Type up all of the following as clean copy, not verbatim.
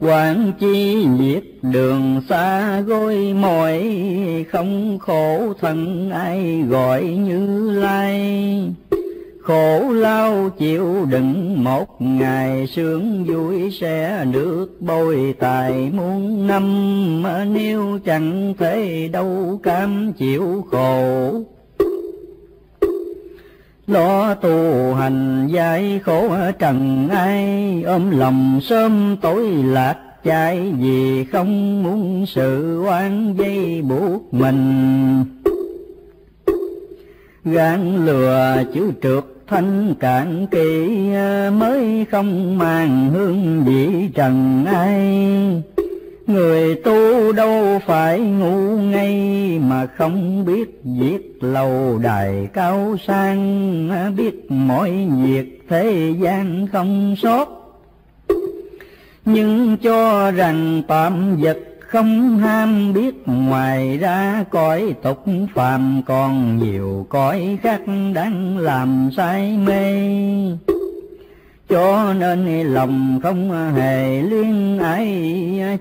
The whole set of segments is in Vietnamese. Quảng chi nhiệt đường xa gối mỏi, không khổ thân ai gọi Như Lai. Khổ lao chịu đựng một ngày, sướng vui sẽ được bồi tài muôn năm. Nếu chẳng thể đâu cam chịu khổ, lo tu hành giải khổ trần ai. Ôm lòng sớm tối lạc chạy, vì không muốn sự oan dây buộc mình. Gán lừa chữ trượt thanh cạn kỹ, mới không màng hương vị trần ai. Người tu đâu phải ngu ngây, mà không biết viết lâu đài cao sang. Biết mọi việc thế gian không sót, nhưng cho rằng tạm vật không ham. Biết ngoài ra cõi tục phàm còn nhiều cõi khác đang làm say mê. Cho nên lòng không hề liên ái,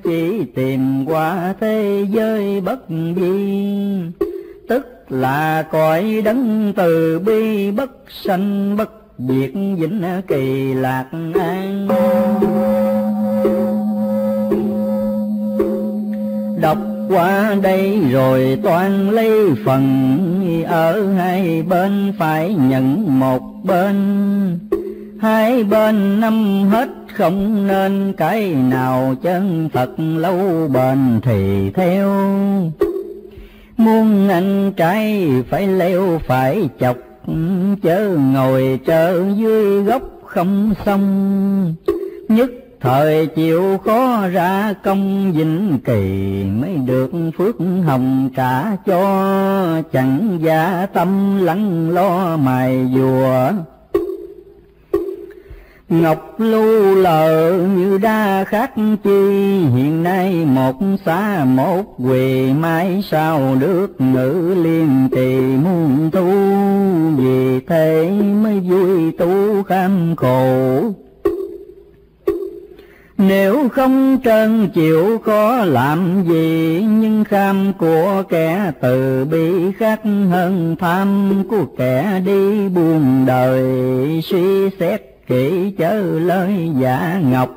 chỉ tìm qua thế giới bất vi. Tức là cõi đấng từ bi, bất sanh bất diệt vĩnh kỳ lạc an. Đọc qua đây rồi toan lấy phần, ở hai bên phải nhận một bên. Hai bên năm hết không nên, cái nào chân thật lâu bền thì theo. Muôn anh trai phải leo phải chọc, chớ ngồi chờ dưới gốc không xong. Nhất thời chịu khó ra công vĩnh kỳ, mới được phước hồng trả cho. Chẳng giả tâm lắng lo mài dùa, ngọc lưu lợ như đa khác chi. Hiện nay một xá một quỳ, mãi sao được ngữ liên trì muôn thu. Vì thế mới vui tu kham khổ, nếu không trơn chịu có làm gì. Nhưng kham của kẻ từ bi khác hơn tham của kẻ đi buồn đời. Suy xét kỹ chớ lời giả ngọc,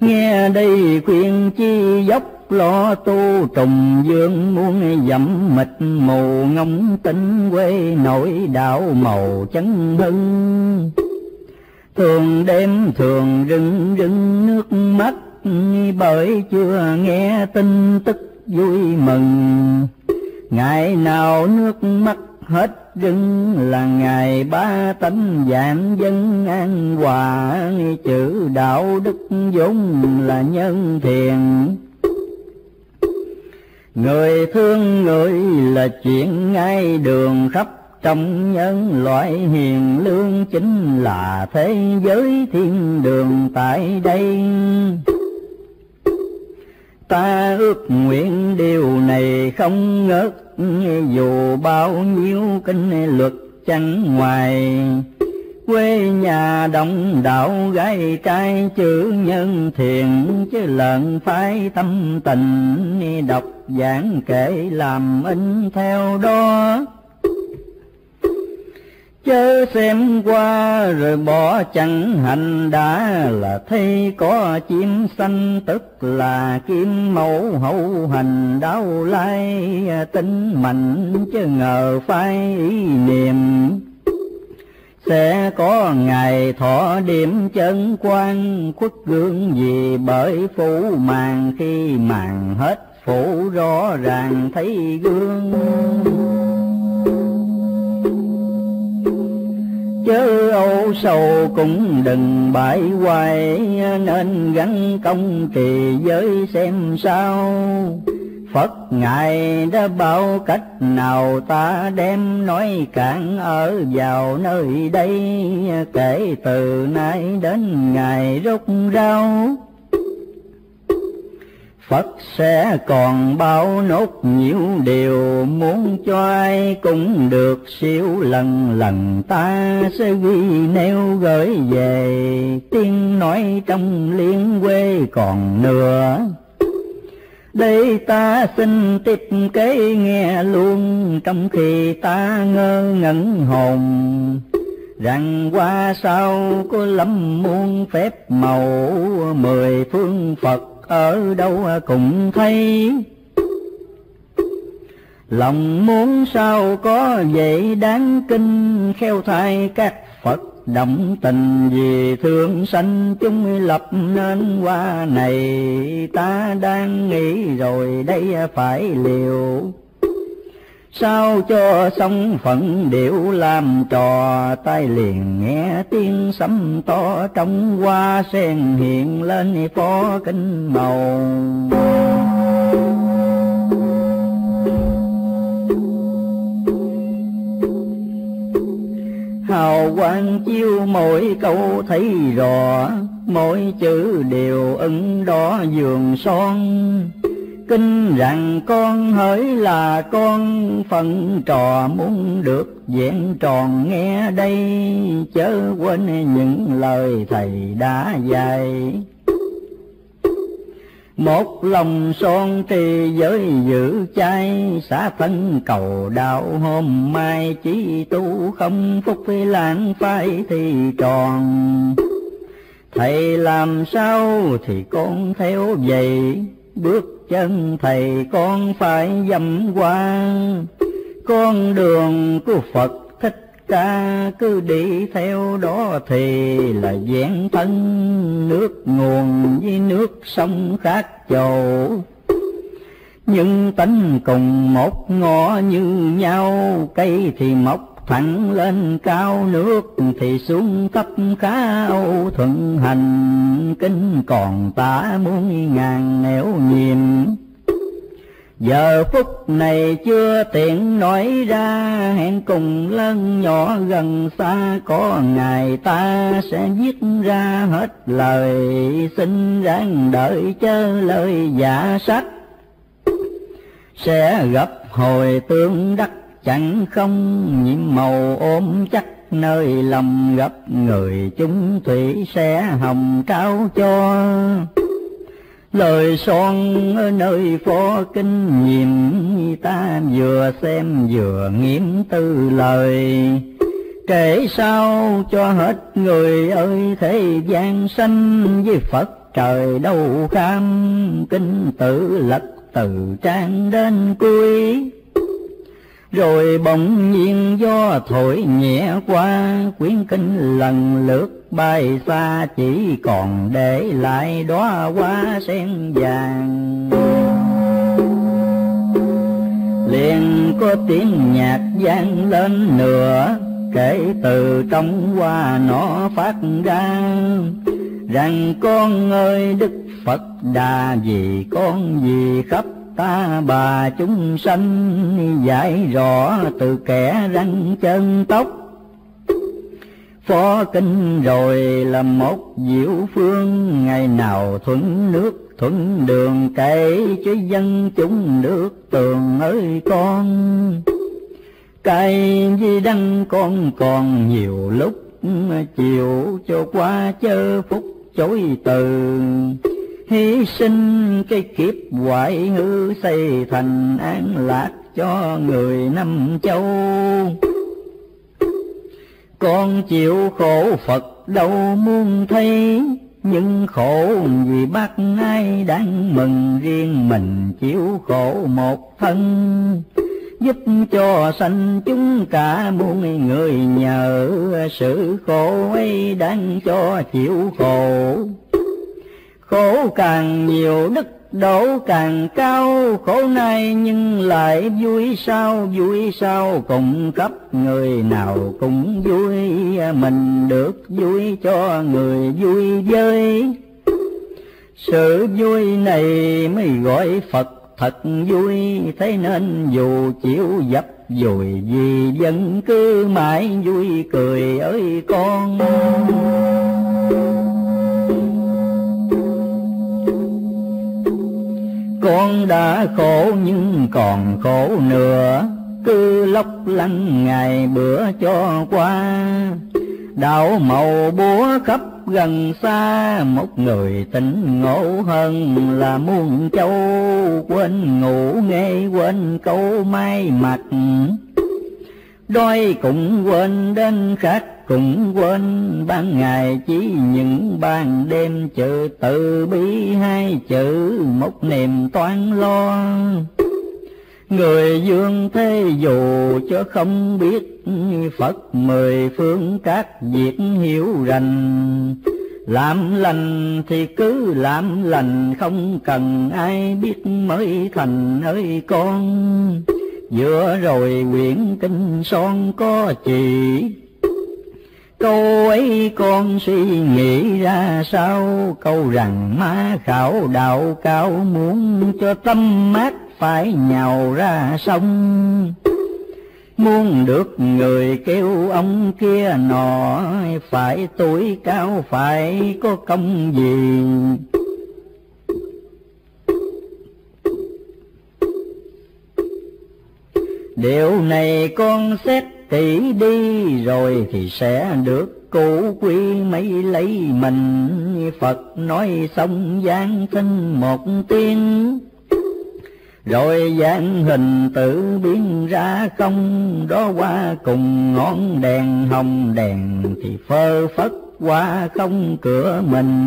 nghe đây khuyên chi dốc lo tu. Trùng dương muôn dẫm mịt mù, ngóng tính quê nổi đạo màu chấn hưng. Thường đêm thường rưng rưng nước mắt, bởi chưa nghe tin tức vui mừng. Ngày nào nước mắt hết rưng, là ngày ba tánh vạn dân an hòa. Chữ đạo đức vốn là nhân thiện, người thương người là chuyện ngay đường. Khắp trong nhân loại hiền lương, chính là thế giới thiên đường tại đây. Ta ước nguyện điều này không ngớt, dù bao nhiêu kinh luật chẳng ngoài. Quê nhà đồng đạo gái trai, chữ nhân thiện chứ lợn phái tâm tình. Đọc giảng kể làm in theo đó, chớ xem qua rồi bỏ chẳng hành. Đã là thấy có chim xanh, tức là kim mẫu hậu hành đau lai. Tính mạnh chứ ngờ phai ý niệm, sẽ có ngày thọ điểm chân quan. Khuất gương gì bởi phủ màn, khi màn hết phủ rõ ràng thấy gương. Chớ âu sầu cũng đừng bãi hoài, nên gắn công trì giới xem sao. Phật Ngài đã bảo cách nào, ta đem nói cản ở vào nơi đây. Kể từ nay đến ngày rốt ráo, Phật sẽ còn bao nốt nhiêu điều, muốn cho ai cũng được siêu lần lần. Ta sẽ ghi nêu gửi về, tiếng nói trong liên quê còn nửa. Đây ta xin tiếp kế nghe luôn, trong khi ta ngơ ngẩn hồn rằng qua sau có lắm muôn phép màu, mười phương Phật ở đâu cũng thấy. Lòng muốn sao có vậy đáng kinh, khéo thay các Phật động tình vì thương sanh chúng lập nên qua này. Ta đang nghĩ rồi đây phải liều, sao cho xong phận điệu làm trò. Tai liền nghe tiếng sấm to trong hoa sen hiện lên phó kinh màu. Hào quang chiếu mỗi câu thấy rõ, mỗi chữ đều ẩn đỏ giường son. Kinh rằng con hỡi là con, phận trò muốn được vẹn tròn nghe đây. Chớ quên những lời thầy đã dạy, một lòng son trì giới giữ chay. Xả thân cầu đạo hôm mai, chỉ tu không phúc lãng phai thì tròn. Thầy làm sao thì con theo vậy, bước chân thầy con phải dẫm qua. Con đường của Phật Thích Ca cứ đi theo đó thì là vẹn thân. Nước nguồn với nước sông khác chầu, nhưng tánh cùng một ngõ như nhau. Cây thì mọc thẳng lên cao, nước thì xuống thấp khá âu thuận hành. Kinh còn tả muôn ngàn nẻo nhìn, giờ phút này chưa tiện nói ra. Hẹn cùng lớn nhỏ gần xa, có ngày ta sẽ viết ra hết lời. Xin ráng đợi chớ lời giả sách, sẽ gặp hồi tương đắc chẳng không. Nhiệm màu ôm chắc nơi lòng, gặp người chúng thủy sẽ hồng trao cho. Lời son ở nơi phó kinh nghiệm, ta vừa xem vừa nghiễm tư lời. Kể sao cho hết người ơi, thế gian sanh với Phật trời đâu kham. Kinh tự lật từ trang đến cuối, rồi bỗng nhiên gió thổi nhẹ qua. Quyển kinh lần lượt bay xa, chỉ còn để lại đóa hoa sen vàng. Liền có tiếng nhạc vang lên nữa, kể từ trong hoa nó phát ra. Rằng con ơi Đức Phật Đà, vì con vì khắp ta bà chúng sanh. Giải rõ từ kẻ răng chân tóc, phó kinh rồi là một diệu phương. Ngày nào thuận nước thuận đường, kể cho dân chúng nước tường ơi con. Cây với đăng con còn nhiều lúc, chiều cho qua chớ phúc chối từ. Hy sinh cái kiếp hoại hư, xây thành an lạc cho người năm châu. Con chịu khổ Phật đâu muốn thấy, nhưng khổ vì bác ai đang mừng. Riêng mình chịu khổ một thân, giúp cho sanh chúng cả muôn người. Nhờ sự khổ ấy đang cho chịu khổ, khổ càng nhiều đức độ càng cao. Khổ nay nhưng lại vui sao, vui sao cùng cấp. Người nào cũng vui, mình được vui cho người vui với. Sự vui này mới gọi Phật thật vui, thế nên dù chịu dập dùi gì vẫn cứ mãi vui cười ơi con. đã khổ nhưng còn khổ nữa, cứ lóc lanh ngày bữa cho qua. Đạo màu búa khắp gần xa, một người tỉnh ngộ hơn là muôn châu. Quên ngủ nghe quên câu mai mặt, đôi cũng quên đến khách cũng quên. Ban ngày chỉ những ban đêm chữ tự bi, hai chữ một niềm toan lo. Người dương thế dù cho không biết, Phật mười phương các việc hiểu rành. Làm lành thì cứ làm lành, không cần ai biết mới thành ơi con. Vừa rồi quyển kinh son có chỉ, câu ấy con suy nghĩ ra sao. Câu rằng má khảo đạo cao, muốn cho tâm mát phải nhào ra sông. Muốn được người kêu ông kia nọ, phải tuổi cao phải có công gì. Điều này con xét kỹ đi, rồi thì sẽ được cụ quy mấy lấy mình. Phật nói xong giáng sinh một tiếng, rồi dáng hình tự biến ra không. Đó qua cùng ngọn đèn hồng đèn, thì phơ phất qua không cửa mình.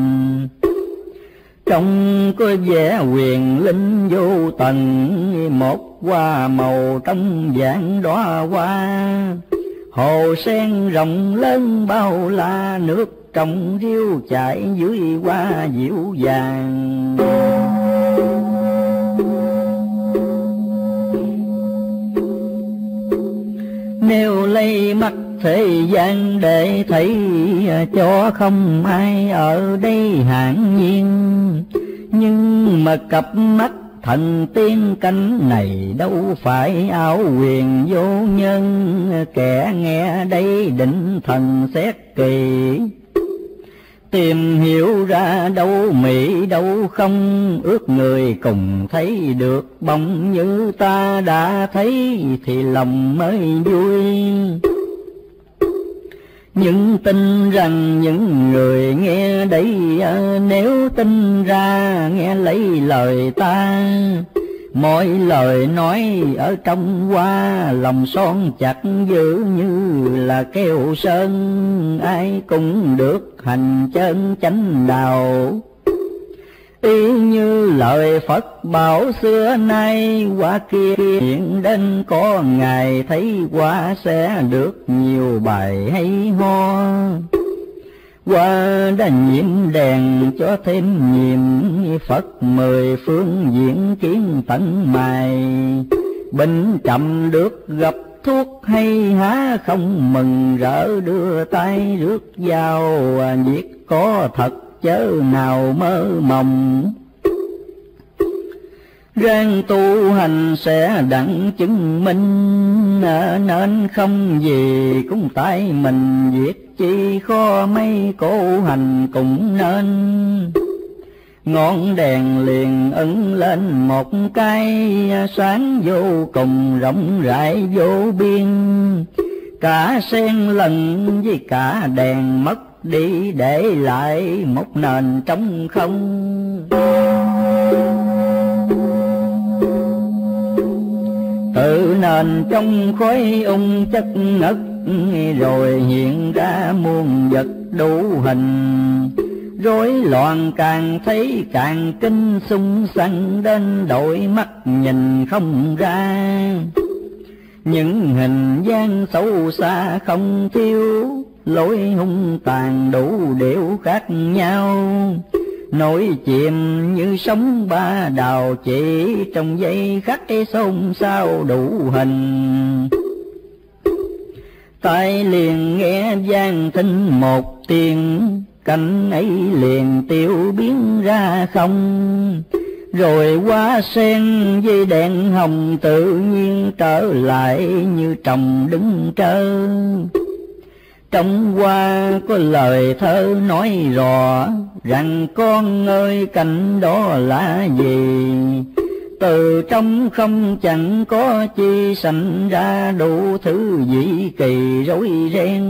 Trong có vẻ quyền linh vô tận, một hoa màu trong vạn đóa hoa. Hồ sen rộng lớn bao la, nước trong riêu chảy dưới hoa dịu dàng. Nếu lấy mắt thế gian để thấy, cho không ai ở đây hạng nhiên. Nhưng mà cặp mắt thần tiên cánh này đâu phải ảo quyền vô nhân. Kẻ nghe đây định thần xét kỳ, tìm hiểu ra đâu mỹ đâu không. Ước người cùng thấy được bóng như ta đã thấy, thì lòng mới vui. Nhưng tin rằng những người nghe đấy, nếu tin ra nghe lấy lời ta. Mỗi lời nói ở trong hoa, lòng son chặt giữ như là keo sơn. Ai cũng được hành chân chánh đạo, y như lời Phật bảo xưa nay. Qua kia hiện đến có ngày thấy, qua sẽ được nhiều bài hay ho. Qua đã nhiễm đèn cho thêm nhiệm, Phật mười phương diễn kiến tận mày. Bình trầm được gặp thuốc hay há, không mừng rỡ đưa tay rước dao. Việc có thật chớ nào mơ mộng, ráng tu hành sẽ đặng chứng minh. Nên không gì cũng tại mình, việc chi khó mấy cố hành cũng nên. Ngọn đèn liền ấn lên một cái, sáng vô cùng rộng rãi vô biên. Cả sen lẫn với cả đèn mất đi, để lại một nền trống không. Tự nền trong khói ung chất ngất, rồi hiện ra muôn vật đủ hình. Rối loạn càng thấy càng kinh, xung xăng đến đổi mắt nhìn không ra. Những hình dáng xấu xa không thiếu, lối hung tàn đủ điệu khác nhau. Nổi chìm như sóng ba đào, chỉ trong giây khắc xôn xao đủ hình. Tai liền nghe vang thinh một tiếng, cánh ấy liền tiêu biến ra không. Rồi hoa sen với đèn hồng tự nhiên trở lại như trồng đứng trơ. Trong hoa có lời thơ nói rõ rằng con ơi cảnh đó là gì. từ trong không chẳng có chi sanh ra đủ thứ dĩ kỳ rối ren,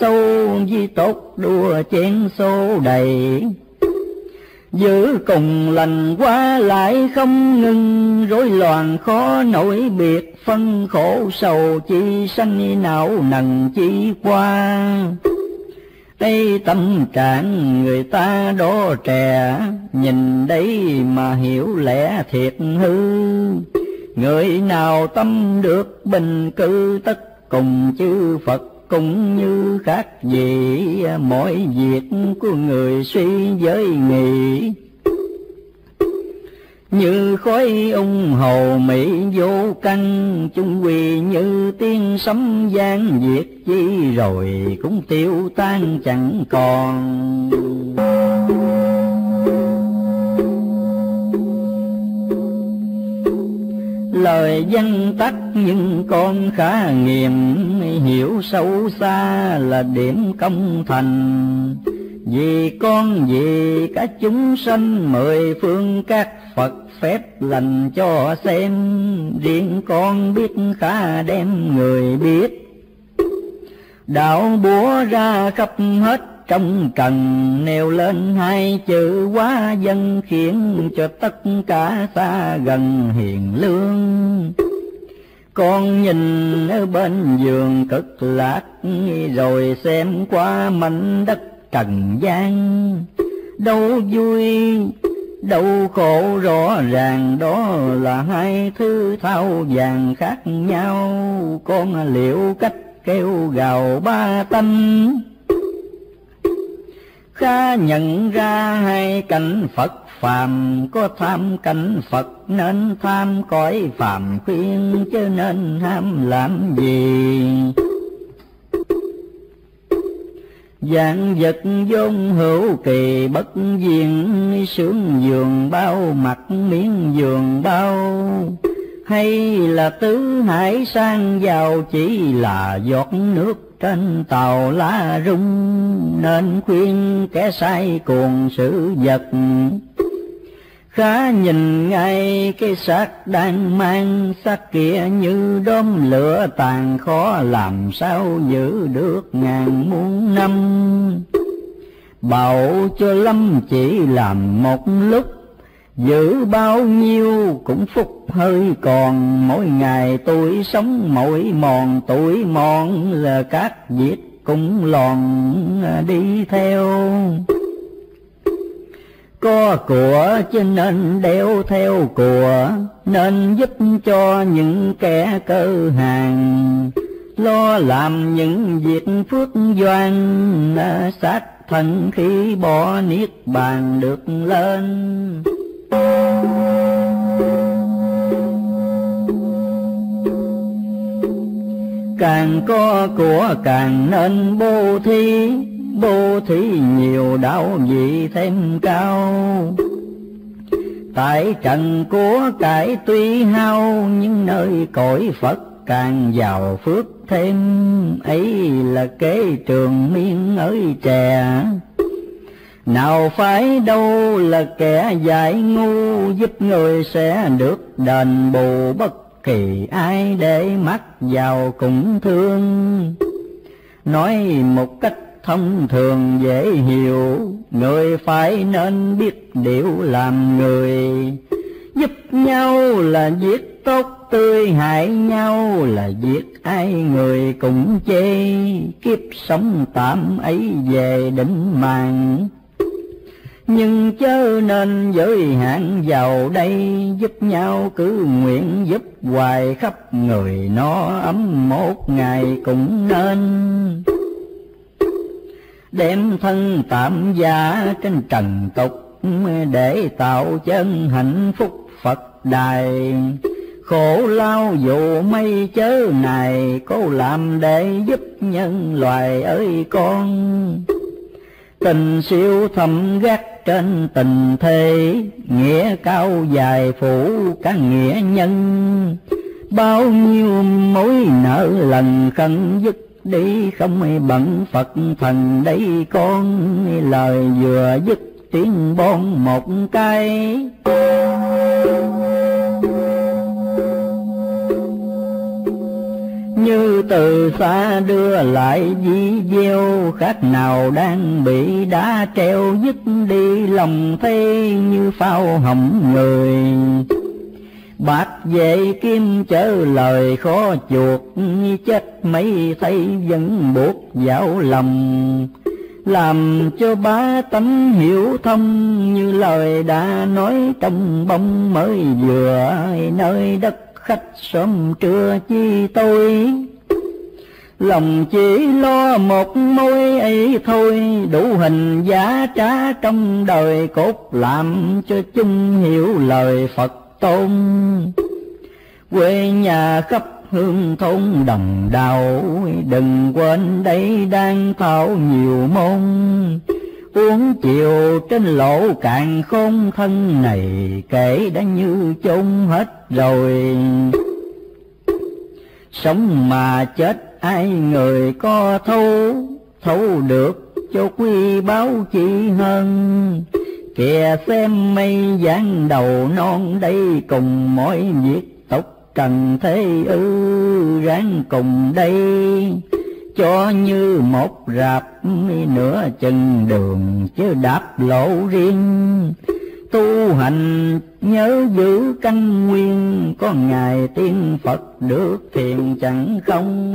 sâu di tốt đua chén xô đầy. Giữ cùng lành qua lại không ngừng, rối loạn khó nổi biệt phân khổ sầu chi sanh não nần chi qua. Đây tâm trạng người ta đó trẻ, nhìn đấy mà hiểu lẽ thiệt hư. Người nào tâm được bình cư tất cùng chư Phật cũng như khác gì, mỗi việc của người suy giới nghĩ. Như khói ung hồ mỹ vô căn, chung quy như tiếng sấm gian diệt chi rồi cũng tiêu tan chẳng còn. Lời văn tắt nhưng con khá nghiệm, hiểu sâu xa là điểm công thành. Vì con vì cả chúng sanh mười phương các Phật phép lành cho xem, riêng con biết khá đem người biết. Đạo búa ra khắp hết trong trần, nêu lên hai chữ quá dân khiến cho tất cả xa gần hiền lương. Con nhìn ở bên giường cực lạc, rồi xem qua mảnh đất trần gian. Đâu vui, đâu khổ rõ ràng, đó là hai thứ thao vàng khác nhau. Con liệu cách kêu gào ba tánh, khá nhận ra hai cảnh Phật phàm. Có tham cảnh Phật nên tham cõi phàm khuyên, chứ nên ham làm gì. Dạng vật vốn hữu kỳ bất duyên, sướng giường bao mặt miếng giường bao. Hay là tứ hải sang giàu chỉ là giọt nước trên tàu lá rung, nên khuyên kẻ sai cuồng sự vật. Khá nhìn ngay cái xác đang mang, xác kia như đốm lửa tàn, khó làm sao giữ được ngàn muôn năm. Bảo cho lắm chỉ làm một lúc, giữ bao nhiêu cũng phúc hơi còn. Mỗi ngày tuổi sống mỗi mòn, tuổi mòn là các việc cũng lòn đi theo. Có của cho nên đeo theo của, nên giúp cho những kẻ cơ hàng. Lo làm những việc phước doan, xác thân khi bỏ niết bàn được lên. Càng có của càng nên bố thí, bố thí nhiều đạo vị thêm cao. Tại trần của cải tuy hao, nhưng nơi cõi Phật càng giàu phước thêm. Ấy là kế trường miên ới trẻ, nào phải đâu là kẻ dại ngu. Giúp người sẽ được đền bù, bất kỳ ai để mắt vào cũng thương. Nói một cách thông thường dễ hiểu, người phải nên biết điệu làm người. Giúp nhau là việc tốt tươi, hại nhau là việc ai người cũng chê. Kiếp sống tạm ấy về đỉnh màn, nhưng chớ nên giới hạn vào đây. Giúp nhau cứ nguyện giúp hoài khắp người, nó ấm một ngày cũng nên. Đem thân tạm giả trên trần tục, để tạo chân hạnh phúc Phật đài. Khổ lao dù mây chớ này, cố làm để giúp nhân loài ơi con. Tình siêu thầm gác trên tình thế, nghĩa cao dài phủ cả nghĩa nhân. Bao nhiêu mối nợ lần khẩn dứt đi, không bận Phật thần đây con. Lời vừa dứt tiếng bon một cái. như từ xa đưa lại di gieo, khác nào đang bị đá treo dứt đi lòng thế như phao hỏng người. Bạc vệ kim chớ lời khó chuộc, chết mấy thấy vẫn buộc dạo lòng. Làm cho bá tánh hiểu thông, như lời đã nói trong bóng mới vừa, nơi đất khách sớm trưa chi tôi. Lòng chỉ lo một mối ấy thôi, đủ hình giá trá trong đời cốt, làm cho chung hiểu lời Phật tôn. Quê nhà khắp hương thôn đồng đào, đừng quên đây đang thảo nhiều môn. Uống chiều trên lỗ cạn khôn thân này, kể đã như chôn hết rồi. Sống mà chết ai người có thấu, thấu được cho quy báo chi hơn. Kìa xem mây dáng đầu non đây, cùng mỗi việc tốc trần thế ư ráng cùng đây. Cho như một rạp nửa chừng đường chứ đạp lỗ riêng. Tu hành nhớ giữ căn nguyên, có ngày tiên Phật được thiền chẳng không.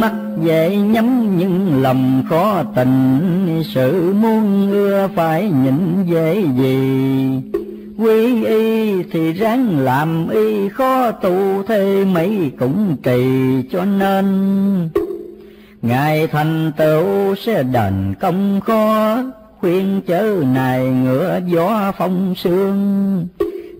Mắt dễ nhắm những lòng khó tình, sự muốn ưa phải nhịn dễ gì. Quy y thì ráng làm y, khó tu thế mấy cũng trì cho nên. Ngài thành tựu sẽ đền công khó, khuyên chớ nài ngựa gió phong sương.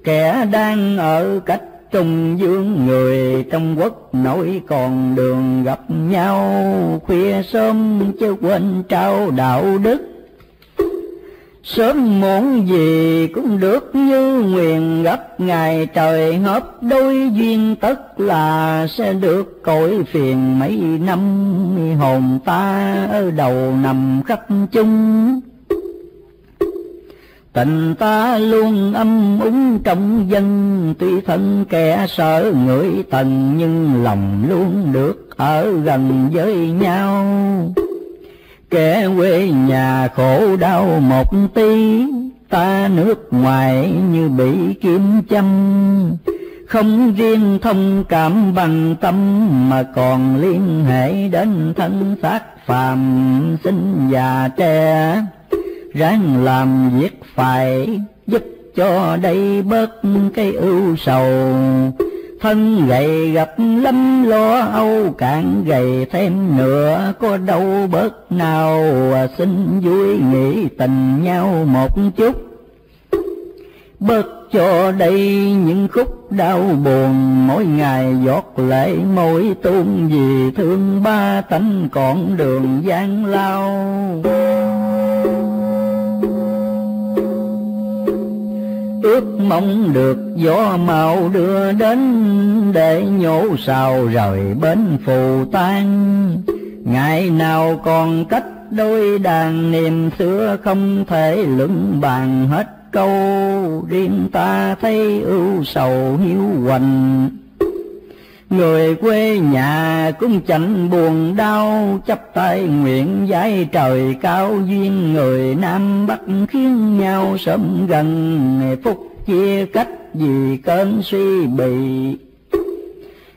Kẻ đang ở cách trung dương, người trong quốc nội còn đường gặp nhau. Khuya sớm chớ quên trao đạo đức, sớm muộn gì cũng được như nguyện. Gấp ngày trời hợp đôi duyên, tất là sẽ được cõi phiền mấy năm. Hồn ta ở đầu nằm khắp chung, tình ta luôn âm úng trong dân. Tuy thân kẻ sở người tần, nhưng lòng luôn được ở gần với nhau. Kẻ quê nhà khổ đau một tí, ta nước ngoài như bị kiếm châm. Không riêng thông cảm bằng tâm, mà còn liên hệ đến thân xác phàm. Sinh già trẻ ráng làm việc phải, giúp cho đây bớt cái ưu sầu. Thân gầy gặp lắm lo âu, càng gầy thêm nữa có đâu bớt nào. Xin vui nghĩ tình nhau một chút, bớt cho đây những khúc đau buồn. Mỗi ngày giọt lệ mỗi tuôn vì thương ba tánh còn đường gian lao. Ước mong được gió màu đưa đến, để nhổ sào rời bến phù tan. Ngày nào còn cách đôi đàn, niềm xưa không thể luận bàn hết câu. Riêng ta thấy ưu sầu hiu quạnh, người quê nhà cũng chẳng buồn đau. Chắp tay nguyện vái trời cao, duyên người Nam Bắc khiến nhau sớm gần. Phúc chia cách vì cơn suy bì,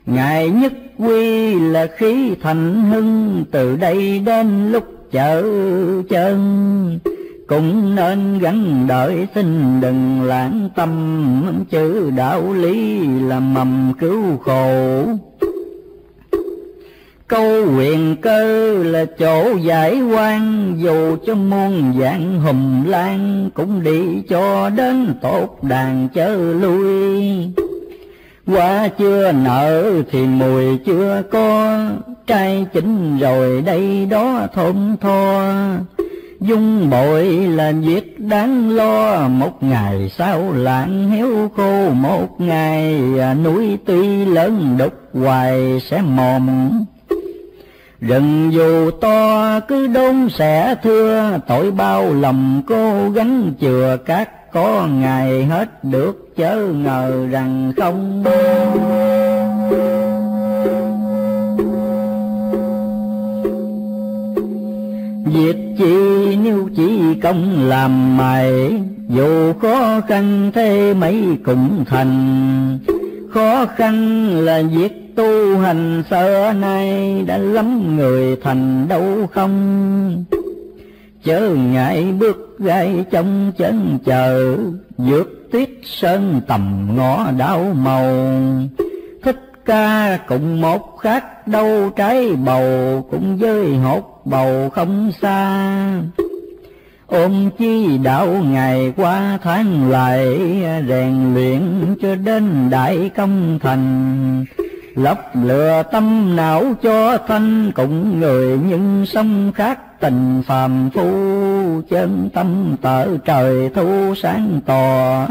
ngài nhất quy là khí thành hưng. Từ đây đến lúc chở chân, cũng nên gắn đợi xin đừng lãng tâm. Chữ đạo lý là mầm cứu khổ, câu quyền cơ là chỗ giải quan. Dù cho muôn vạn hùm lan, cũng đi cho đến tốt đàn chớ lui. Quả chưa nở thì mùi chưa có, trai chín rồi đây đó thơm tho. Dung bội là việc đáng lo, một ngày sao lạng héo khô. Một ngày núi tuy lớn đục hoài sẽ mòn, rừng dù to cứ đốn sẽ thưa. Tội bao lòng cố gắng chừa các có ngày hết được, chớ ngờ rằng không. Việc chi nếu chỉ công làm mày, dù khó khăn thế mấy cũng thành. Khó khăn là việc tu hành xưa nay, đã lắm người thành đâu không. Chớ ngại bước gai trong chấn chờ, vượt tuyết sơn tầm ngõ đảo màu. Thích Ca cùng một khác đâu trái bầu, cũng với hột bầu không xa. Ôm chi đạo ngày qua tháng lại, rèn luyện cho đến đại công thành. Lọc lừa tâm não cho thanh, cũng người nhưng sống khác tình phàm phu. Chân tâm tở trời thu sáng tỏ,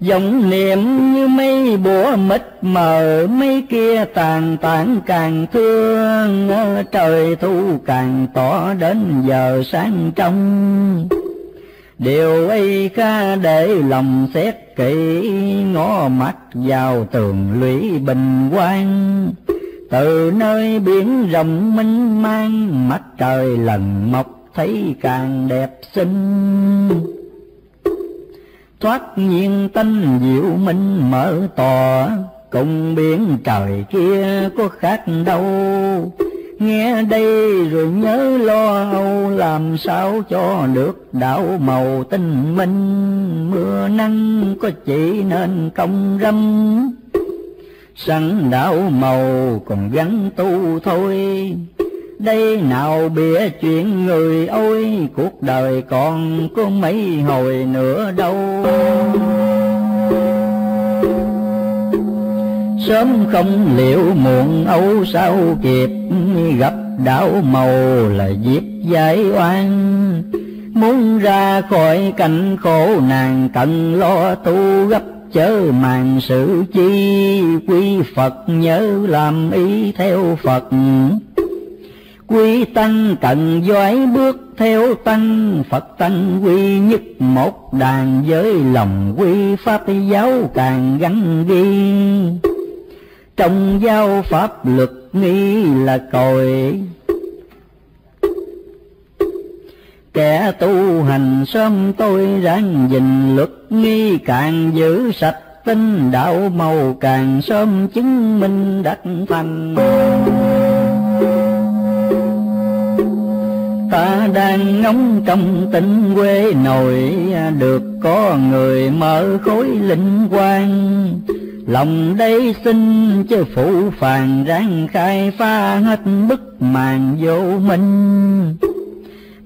vọng niệm như mây bủa mịt mờ. Mây kia tàn tản càng thương, trời thu càng tỏ đến giờ sáng trong. Điều ấy khá để lòng xét kỹ, ngó mắt vào tường lũy bình quang. Từ nơi biển rộng minh mang, mặt trời lần mọc thấy càng đẹp xinh. Thoát nhiên tanh diệu minh mở tỏ, cùng biển trời kia có khác đâu. Nghe đây rồi nhớ lo âu, làm sao cho được đảo màu tinh minh. Mưa nắng có chỉ nên công râm, sẵn đảo màu còn gắn tu thôi. Đây nào bịa chuyện người ôi, cuộc đời còn có mấy hồi nữa đâu. Sớm không liệu muộn âu sao kịp, gặp đảo màu là dịp giải oan. Muốn ra khỏi cảnh khổ nàng, cần lo tu gấp chớ màng sự chi. Quý Phật nhớ làm ý theo Phật, quy tăng cần dõi bước theo tăng. Phật tăng quy nhất một đàn, với lòng quy pháp giáo càng gắn ghi. Trong giáo pháp luật nghi là cội, kẻ tu hành sớm tôi ráng gìn luật nghi. Càng giữ sạch tinh đạo màu, càng sớm chứng minh đắc thành. Ta đang ngóng trong tỉnh quê nội, được có người mở khối linh quang. Lòng đây xin chớ phụ phàng, ráng khai phá hết bức màn vô minh.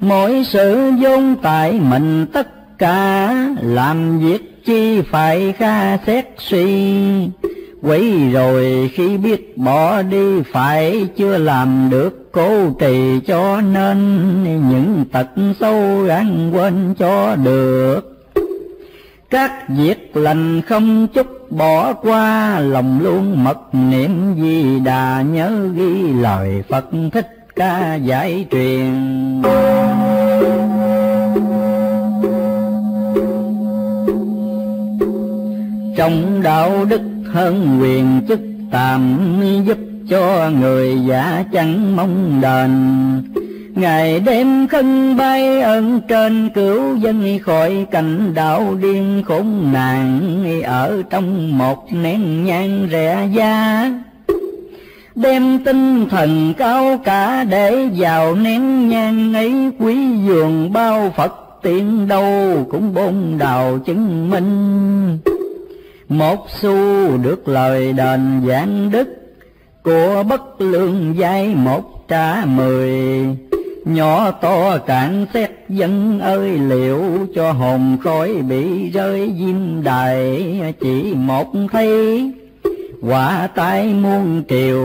Mỗi sự vốn tại mình tất cả, làm việc chi phải kha xét suy. Quấy rồi khi biết bỏ đi phải, chưa làm được cố trì cho nên. Những tật xấu ráng quên cho được, các việc lành không chút bỏ qua. Lòng luôn mật niệm Di Đà, nhớ ghi lời Phật Thích Ca giải truyền. Trong đạo đức hơn quyền chức tạm, giúp cho người giả chẳng mong đền. Ngày đêm khấn bái ơn trên, cứu dân khỏi cảnh đạo điên khốn nạn. Ở trong một nén nhang rẻ giá, đem tinh thần cao cả để vào nén nhang ấy. Quý dường bao Phật tiện đâu, cũng bôn đào chứng minh. Một xu được lời đền giảng đức, của bất lương dai một trả 10. Nhỏ to cạn xét dân ơi, liệu cho hồn khói bị rơi diêm đài. Chỉ một thấy quả tai muôn triệu,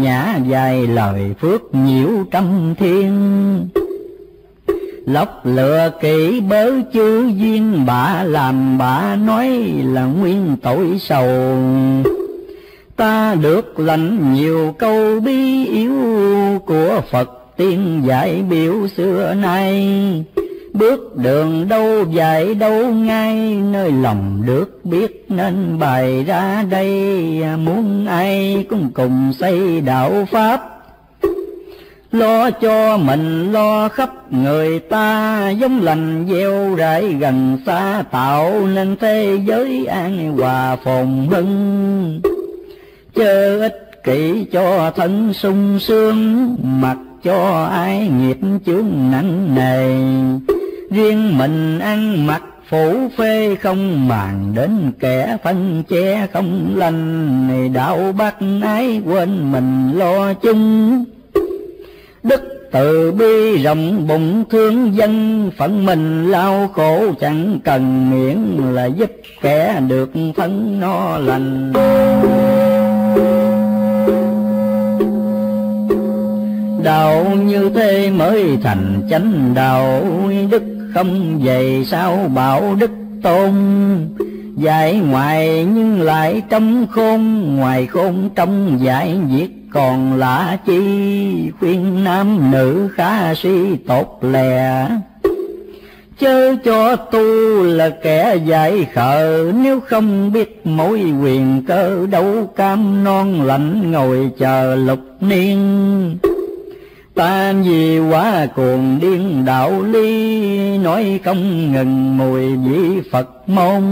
nhã dài lời phước nhiễu trăm thiên. Lọc lừa kỹ bớ chư duyên, bả làm bả nói là nguyên tội sầu. Ta được lãnh nhiều câu bí yếu, của Phật tiên dạy biểu xưa nay. bước đường đâu dài đâu ngay, nơi lòng được biết nên bày ra đây. Muốn ai cũng cùng xây đạo pháp, lo cho mình lo khắp người ta. Giống lành gieo rải gần xa, tạo nên thế giới an hòa phồn hưng. Chớ ích kỷ cho thân sung sướng, mặc cho ai nghiệp chướng nặng nề. Riêng mình ăn mặc phủ phê, không màng đến kẻ phân che không lành. Đạo bác ái quên mình lo chung, đức từ bi rộng bụng thương dân. Phận mình lao khổ chẳng cần miễn, là giúp kẻ được phấn no lành. Đạo như thế mới thành chánh đạo, đức không vậy sao bảo đức tôn. Dạy ngoài nhưng lại trong khôn, ngoài khôn trong dạy diệt còn lạ chi. Khuyên nam nữ khá suy tốt lè, chớ cho tu là kẻ dạy khờ. Nếu không biết mối quyền cơ, đâu cam non lạnh ngồi chờ lục niên. Ta vì quá cuồng điên đạo lý, nói không ngừng mùi vị Phật môn.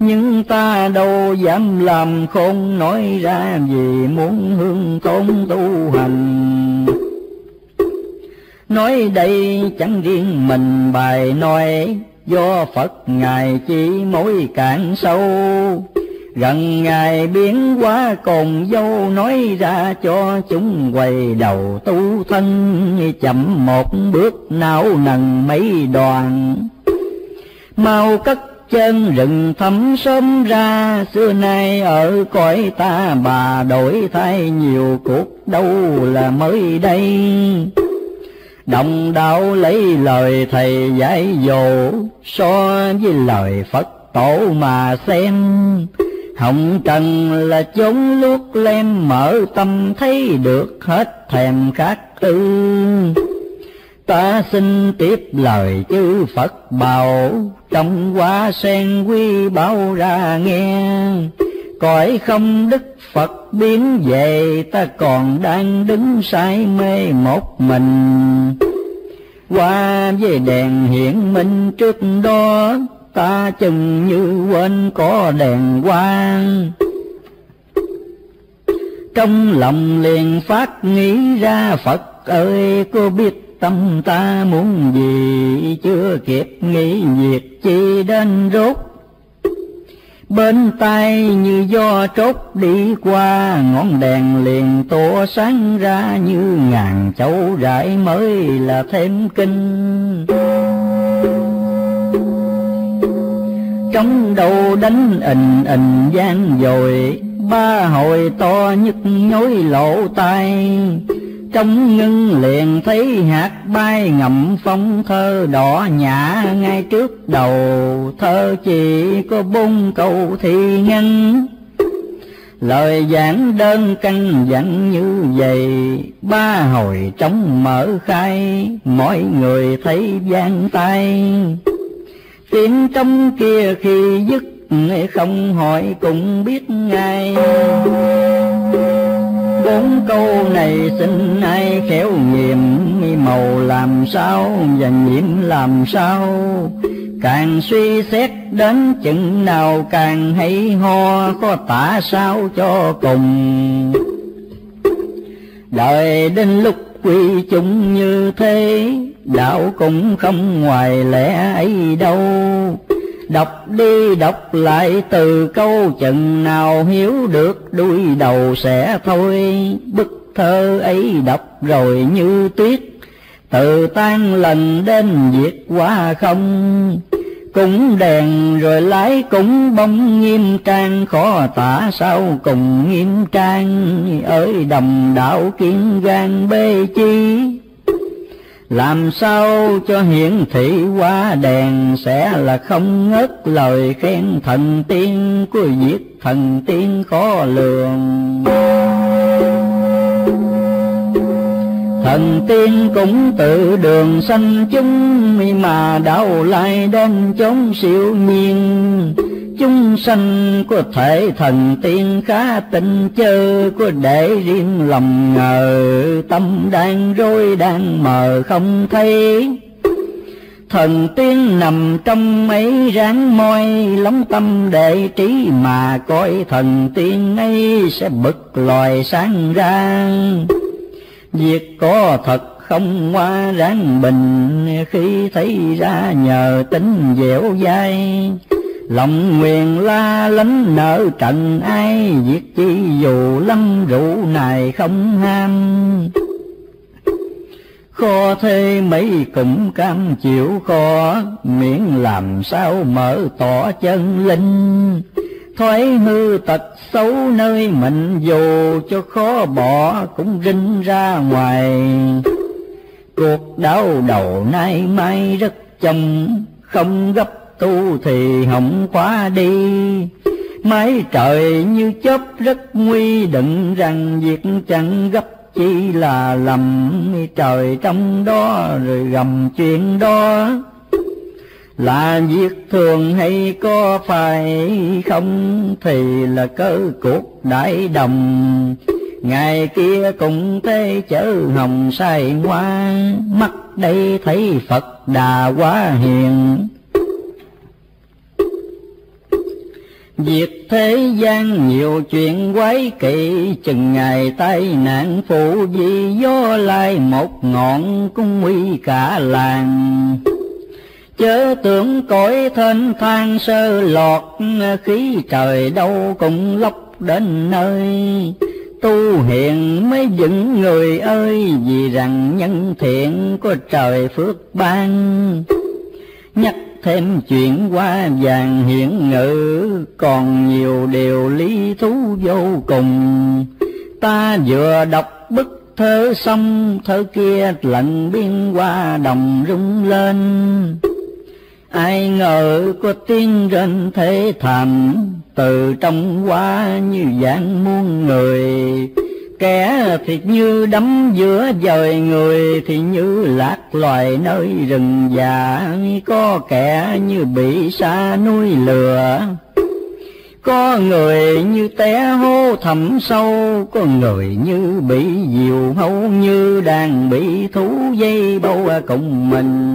Nhưng ta đâu dám làm khôn, nói ra vì muốn hương tôn tu hành. Nói đây chẳng riêng mình bài nói, do Phật Ngài chỉ mối cạn sâu. Gần Ngài biến quá còn dâu, nói ra cho chúng quầy đầu tu thân. Chậm một bước não nần mấy đoàn, mau cất chân rừng thấm sớm ra. Xưa nay ở cõi ta bà đổi thay nhiều cuộc, đâu là mới đây. Đồng đạo lấy lời thầy dạy dỗ, so với lời Phật tổ mà xem. Hồng trần là chốn luốc lem, mở tâm thấy được hết thèm khát ư. Ta xin tiếp lời chư Phật bảo, trong hoa sen quy báo ra nghe. Cõi không đức Phật biến về, ta còn đang đứng say mê một mình. Qua với đèn hiển minh trước đó, ta chừng như quên có đèn quang. Trong lòng liền phát nghĩ ra, Phật ơi cô biết tâm ta muốn gì. Chưa kịp nghĩ việc chi đến rốt, bên tay như gió trốt đi qua. Ngọn đèn liền tỏ sáng ra, như ngàn châu rải mới là thêm kinh. Trong đầu đánh ình ình gian dội, ba hồi to nhức nhối lỗ tai. Trong ngưng liền thấy hạt bay, ngậm phong thơ đỏ nhã ngay trước đầu. Thơ chỉ có 4 câu thì ngăn, lời giảng đơn căn dặn như vậy. Ba hồi trống mở khai, mọi người thấy vang tay. Tiếng trong kia khi dứt, không hỏi cũng biết ngay. 4 câu này xin ai khéo nghiệm, màu làm sao và nhiễm làm sao. Càng suy xét đến chừng nào càng hay ho, có tả sao cho cùng. Đợi đến lúc quy chúng như thế, đạo cũng không ngoài lẽ ấy đâu. Đọc đi đọc lại từ câu, chừng nào hiểu được đuôi đầu sẽ thôi. Bức thơ ấy đọc rồi như tuyết, từ tan lần đến diệt qua không. Cũng đèn rồi lái cũng bóng, nghiêm trang khó tả sao cùng nghiêm trang. Ơi đồng đạo kiên gan bê chi, làm sao cho hiển thị qua đèn. Sẽ là không ngớt lời khen thần tiên, của việc thần tiên khó lường. thần tiên cũng tự đường sanh chúng, mà đạo lại đem chống siêu nhiên. Chúng sanh có thể thần tiên khá tình chớ, có để riêng lòng ngờ, tâm đang rối đang mờ không thấy. Thần tiên nằm trong mấy ráng môi, lóng tâm để trí mà coi thần tiên ấy sẽ bực loài sáng ra. Việc có thật không qua ráng bình, khi thấy ra nhờ tính dẻo dai. Lòng nguyền la lánh nợ trần ai, việc chi dù lâm rượu này không ham. Khó thế mấy cũng cam chịu khó, miễn làm sao mở tỏ chân linh. Thoái hư tật xấu nơi mình dù, cho khó bỏ cũng rinh ra ngoài. Cuộc đau đầu nay mai rất chậm, không gấp tu thì hỏng quá đi. Mái trời như chớp rất nguy, đựng rằng việc chẳng gấp chỉ là lầm. Trời trong đó rồi gầm chuyện đó là việc thường hay có phải không, thì là cơ cuộc đại đồng. Ngày kia cũng thế chớ hồng sai ngoan, mắt đây thấy Phật Đà quá hiền. Việc thế gian nhiều chuyện quái kỳ, chừng ngày tai nạn phụ vì gió lai một ngọn cũng nguy cả làng. Chớ tưởng cõi thênh thang sơ lọt, khí trời đâu cũng lốc đến nơi. Tu hiền mới vững người ơi, vì rằng nhân thiện có trời phước ban. Nhắc thêm chuyện qua vàng hiển ngữ, còn nhiều điều lý thú vô cùng. Ta vừa đọc bức thơ xong, thơ kia lận biên qua đồng rung lên. Ai ngờ có tiếng rên thế thầm, từ trong qua như dạng muôn người. Kẻ thì như đắm giữa dời, người thì như lạc loài nơi rừng già. Có kẻ như bị sa núi lừa, có người như té hố thẳm sâu, có người như bị diều hấu, như đang bị thú dây bâu cùng mình.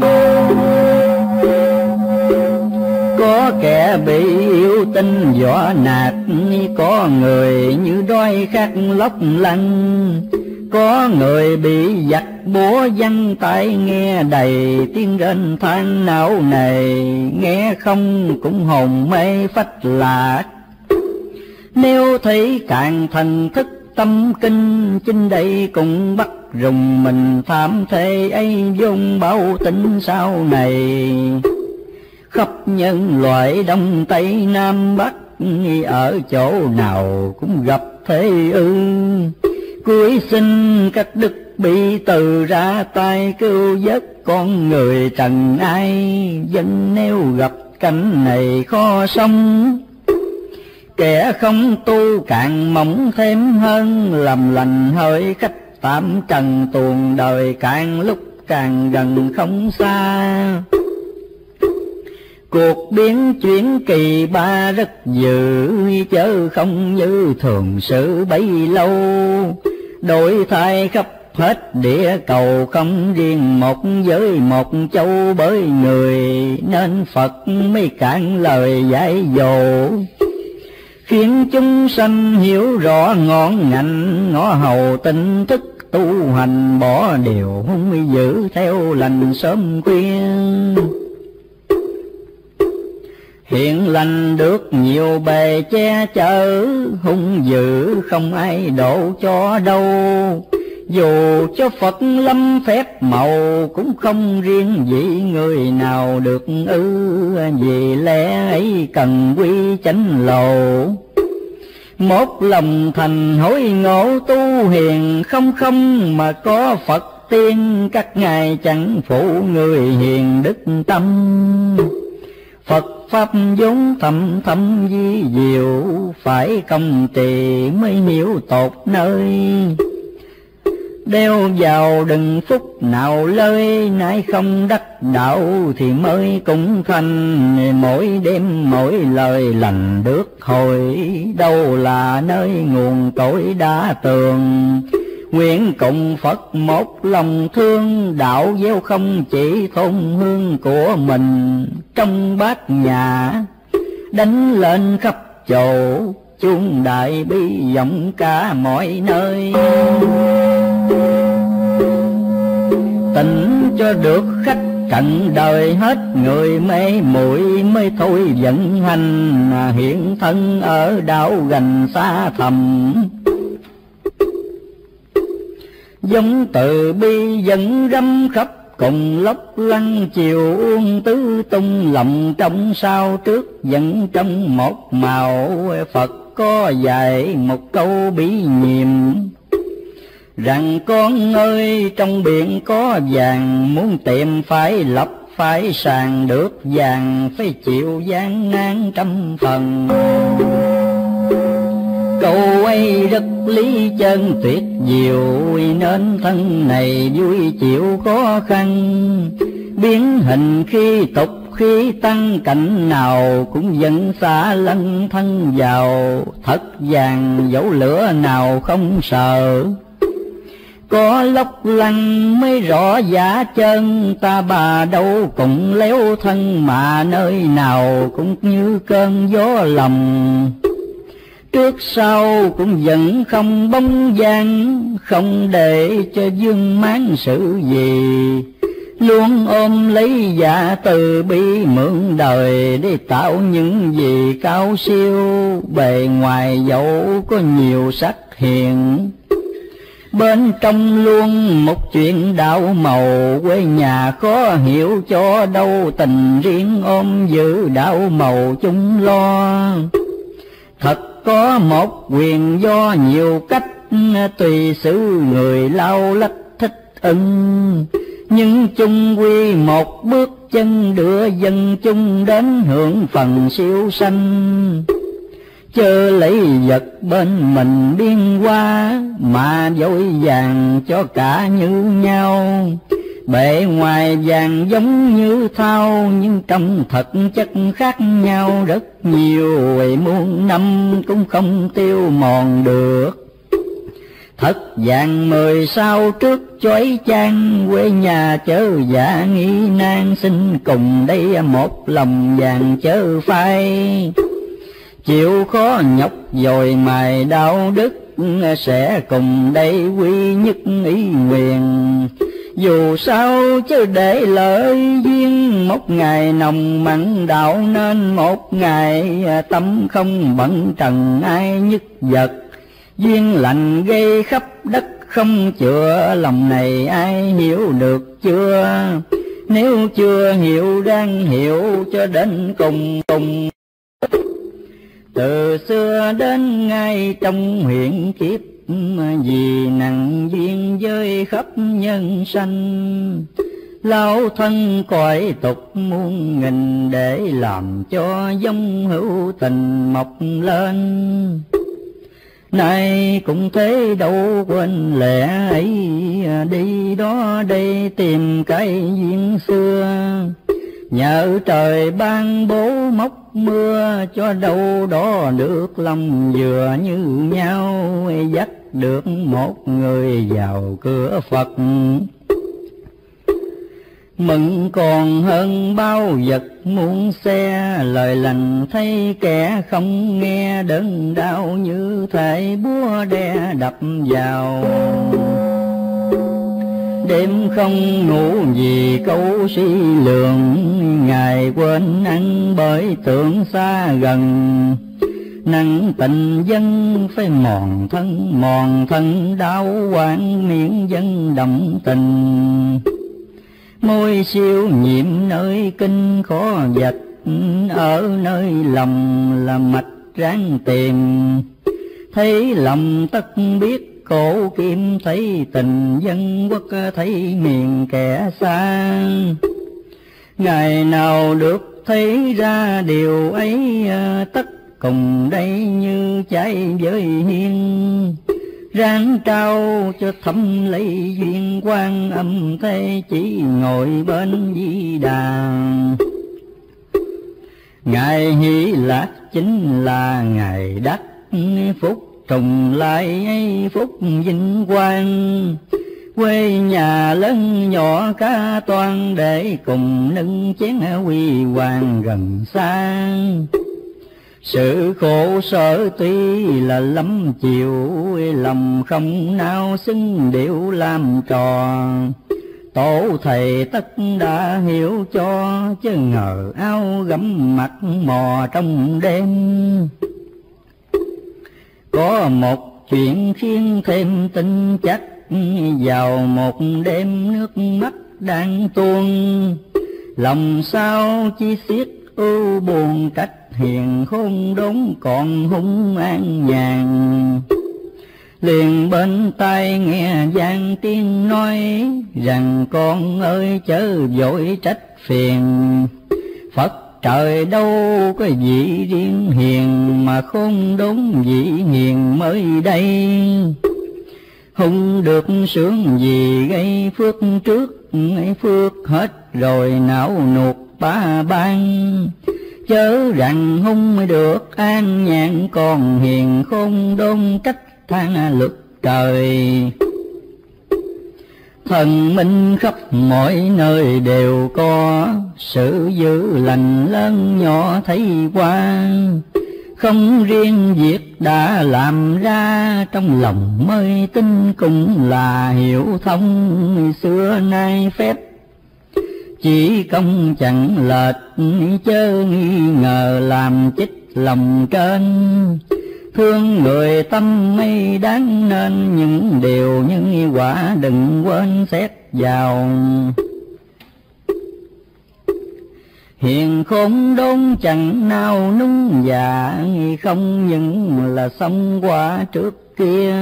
Có kẻ bị yêu tinh võ nạt, có người như đói khát lóc lăng. Có người bị giặc búa văng tai nghe đầy, tiếng rên than não này nghe không cũng hồn mê phách lạc. Nếu thấy càng thành thức tâm kinh, chính đây cũng bắt rùng mình phạm thế ấy dung báo tính sau này. Khắp nhân loại đông tây nam bắc, ở chỗ nào cũng gặp thế ư. Cuối sinh các đức bị từ ra tay, cứu vớt con người trần ai. Dân nếu gặp cảnh này khó sống, kẻ không tu càng mỏng thêm hơn. Làm lành hơi khách tạm trần tuồng đời, càng lúc càng gần không xa. Cuộc biến chuyển kỳ ba rất dữ, chớ không như thường sự bấy lâu. Đổi thay khắp hết địa cầu, không riêng một giới một châu bởi người. Nên Phật mới cạn lời dạy dỗ, khiến chúng sanh hiểu rõ ngọn ngành. Ngõ hầu tỉnh thức tu hành, bỏ điều không giữ theo lành sớm khuya. Hiện lành được nhiều bề che chở, hung dữ không ai đổ cho đâu. Dù cho Phật lâm phép màu, cũng không riêng vị người nào được ư. Vì lẽ ấy cần quy chánh lầu, một lòng thành hối ngộ tu hiền. Không mà có Phật tiên, các ngài chẳng phụ người hiền đức tâm. Phật pháp vốn thầm thầm di diệu, phải công trì mới hiểu tột nơi. đeo vào đừng phúc nào lơi, nãy không đắc đạo thì mới cũng thành. Mỗi đêm mỗi lời lành được hồi, đâu là nơi nguồn cội đã tường. Nguyện cùng Phật một lòng thương, đạo gieo không chỉ thôn hương của mình. Trong bát nhã đánh lên khắp chỗ, chuông đại bi vọng cả mọi nơi. Tỉnh cho được khách cận đời, hết người mê muội mới thôi vận hành. Hiện thân ở đảo gần xa thầm, giống từ bi dẫn râm khắp cùng lốc lăng. Chiều uông tứ tung lòng trong sao trước vẫn trong một màu. Phật có dạy một câu bí nhiệm rằng con ơi trong biển có vàng, muốn tìm phải lọc phải sàng được vàng, phải chịu gian nan trăm phần. Câu ấy rất lý chân tuyệt diệu, nên thân này vui chịu khó khăn. Biến hình khi tục khi tăng, cảnh nào cũng vẫn xả lân thân vào. Thật vàng dẫu lửa nào không sợ, có lốc lăng mới rõ giả chân. Ta bà đâu cũng léo thân mà nơi nào cũng như cơn gió lòng. Trước sau cũng vẫn không bóng dáng, không để cho dương máng sự gì. Luôn ôm lấy dạ từ bi mượn đời, để tạo những gì cao siêu. Bề ngoài dẫu có nhiều sắc hiện, bên trong luôn một chuyện đạo màu. Quê nhà khó hiểu cho đâu, tình riêng ôm giữ đạo màu chung lo. Thật có một quyền do nhiều cách, tùy xử người lao lách thích ứng. Nhưng chung quy một bước chân, đưa dân chung đến hưởng phần siêu sanh. Chớ lấy vật bên mình điên qua, mà dối vàng cho cả như nhau. Bề ngoài vàng giống như thau, nhưng trong thật chất khác nhau rất nhiều. Muôn năm cũng không tiêu mòn được. Thật vàng 10 sao trước chói chang, quê nhà chớ giả nghi nan. Xin cùng đây một lòng vàng chớ phai, chịu khó nhọc dồi mài đạo đức. Sẽ cùng đây quy nhất ý nguyện, dù sao chứ để lỡ duyên. Một ngày nồng mặn đạo nên một ngày, tâm không bận trần ai nhất vật. Duyên lành gây khắp đất không chữa, lòng này ai hiểu được chưa? Nếu chưa hiểu đang hiểu cho đến cùng. Từ xưa đến ngay trong hiện kiếp, vì nặng duyên giới khắp nhân sanh. Lao thân cõi tục muôn nghìn, để làm cho giống hữu tình mọc lên. Nay cũng thế đâu quên lẽ ấy, đi đó đây tìm cái duyên xưa. Nhờ trời ban bố móc mưa, cho đâu đó được lòng vừa như nhau. Dắt được một người vào cửa Phật, mừng còn hơn bao vật muốn xe. Lời lành thấy kẻ không nghe, đớn đau như thể búa đe đập vào. Đêm không ngủ vì câu suy lượng, ngày quên ăn bởi tưởng xa gần. Nặng tình dân phải mòn thân đau quán miệng dân động tình. Môi siêu nhiệm nơi kinh khó vạch, ở nơi lòng là mạch ráng tìm. Thấy lòng tất biết cổ kim, thấy tình dân quốc thấy miền kẻ xa. Ngày nào được thấy ra điều ấy, tất cùng đây như cháy với hiên. ráng trao cho thấm lấy duyên quan âm thế chỉ ngồi bên Di Đà. Ngài Hỷ Lạc chính là Ngài đắc phúc trùng lại ấy phúc vinh quang, quê nhà lớn nhỏ cả toàn để cùng nâng chén huy hoàng gần xa. Sự khổ sở tuy là lắm chiều, lòng không nao xứng điệu làm trò. Tổ thầy tất đã hiểu cho, chứ ngờ áo gấm mặt mò trong đêm. Có một chuyện khiến thêm tin chắc, vào một đêm nước mắt đang tuôn. Lòng sao chi xiết ưu buồn trách, hiền khôn đốn còn hung an nhàn. Liền bên tai nghe vang tiếng nói, rằng con ơi chớ vội trách phiền. Phật trời đâu có vị riêng hiền, mà khôn đốn vị hiền mới đây. Không được sướng gì gây phước trước, phước hết rồi não nuột ba ban. Chớ rằng hung mới được an nhàn, còn hiền khôn đôn cách thang luật trời. Thần minh khắp mọi nơi đều có, sự dữ lành lớn nhỏ thấy qua. Không riêng việc đã làm ra, trong lòng mới tin cũng là hiểu thông xưa nay phép. Chỉ công chẳng lệch chớ nghi ngờ, làm chích lòng trên. Thương người tâm mây đáng nên, những điều những quả đừng quên xét vào. Hiền khôn đốn chẳng nào núng dạ, không những là xong qua trước kia.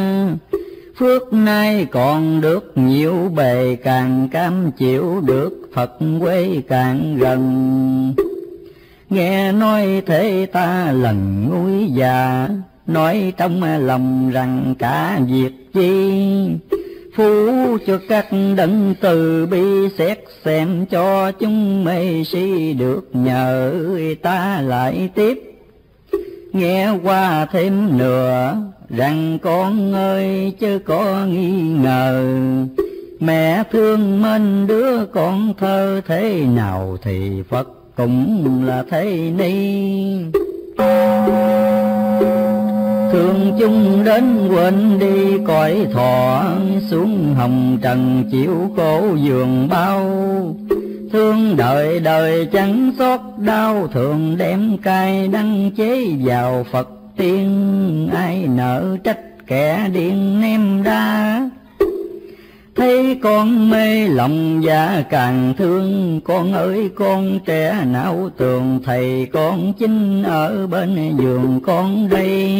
Phước nay còn được nhiều bề, càng cam chịu được Phật quê càng gần. Nghe nói thế ta lần nguôi già, nói trong lòng rằng cả việc chi. Phú cho các đấng từ bi, xét xem cho chúng mê si được nhờ. Ta lại tiếp nghe qua thêm nữa, rằng con ơi chớ có nghi ngờ. Mẹ thương mến đứa con thơ, thế nào thì Phật cũng là thế ni. Thương chung đến quên đi cõi thọ, xuống hồng trần chịu khổ giường bao. Thương đời đời chẳng xót đau, thường đem cay đắng chế vào Phật tiên. Ai nỡ trách kẻ điên ném đá, thấy con mê lòng dạ càng thương. Con ơi con trẻ não tường, thầy con chính ở bên giường con đây.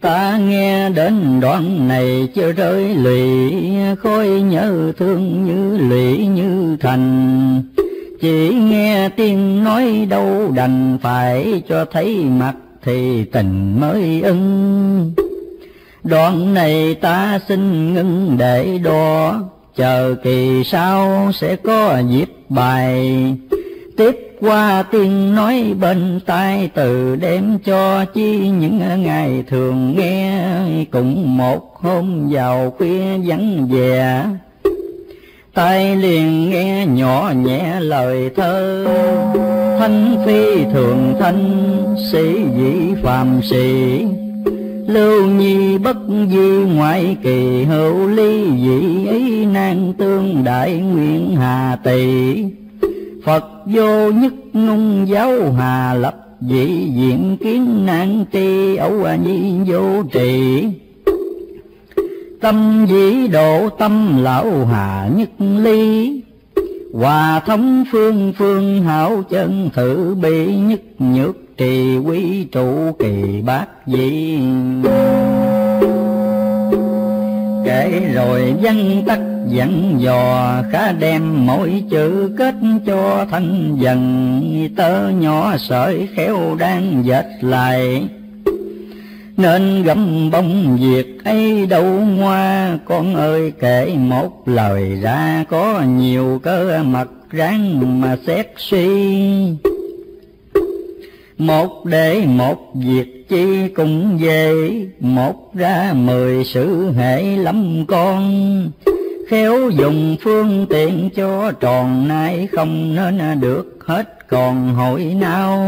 Ta nghe đến đoạn này chưa rơi lụy, khối nhớ thương như lụy như thành. Chỉ nghe tiếng nói đâu đành phải, cho thấy mặt thì tình mới ưng. Đoạn này ta xin ngưng để đo, chờ kỳ sau sẽ có dịp bài. Tiếp qua tiếng nói bên tai từ đêm cho chi những ngày thường nghe. Cũng một hôm vào khuya vắng vẻ, tai liền nghe nhỏ nhẹ lời thơ. Thanh phi thường thanh, sĩ dĩ phàm sĩ, lưu nhi bất di ngoại kỳ. Hữu ly dị ý nan tương, đại nguyện hà tỳ. Phật vô nhất nung giáo hà lập, dị diện kiến nan tri ấu nhi vô trì. Tâm dĩ độ tâm lão hà nhất ly, hòa thống phương phương hảo chân thử bi. Nhất nhược trì quý trụ kỳ bát dị, kể rồi văn tắc dẫn dò. Khá đem mỗi chữ kết cho thanh dần, tơ nhỏ sợi khéo đang dệt lại. nên gấm bông việc ấy đâu ngoa. Con ơi kể một lời ra có nhiều cơ mật ráng mà xét suy. Một để một việc chi cũng về, một ra 10 sự hệ lắm con. Khéo dùng phương tiện cho tròn nay không nên được hết còn hội nào.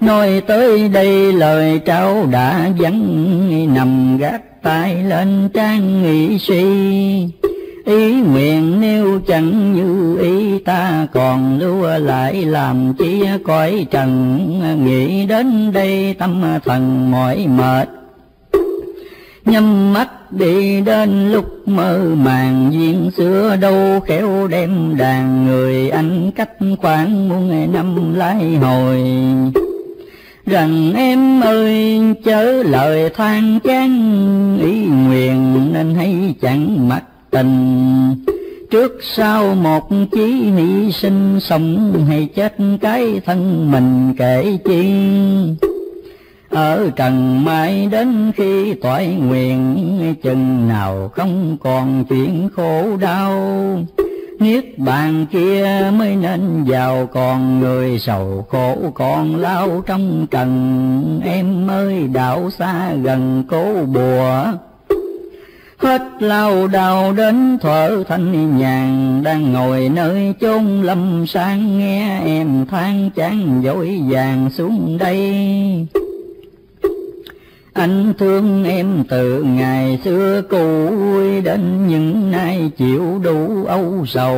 Nói tới đây lời trao đã vắng, nằm gác tay lên trang nghị suy. Ý nguyện nếu chẳng như ý ta còn lưu lại làm chi cõi trần. Nghĩ đến đây tâm thần mỏi mệt, nhắm mắt đi đến lúc mơ màng. Duyên xưa đâu khéo đem đàn người anh cách khoảng muôn năm lai hồi. Rằng em ơi chớ lời than chán, ý nguyện nên hãy chẳng mặc tình. Trước sau một chí hy sinh sống hay chết cái thân mình kể chi. Ở trần mai đến khi toại nguyện, chừng nào không còn chuyện khổ đau. Niết bàn kia mới nên vào còn người sầu khổ còn lao trong trần. Em ơi đạo xa gần cố bùa, hết lao đao đến thở thanh nhàn. Đang ngồi nơi chốn lâm sang nghe em than chán dội vàng xuống đây. Anh thương em từ ngày xưa cũ đến những nay chịu đủ âu sầu.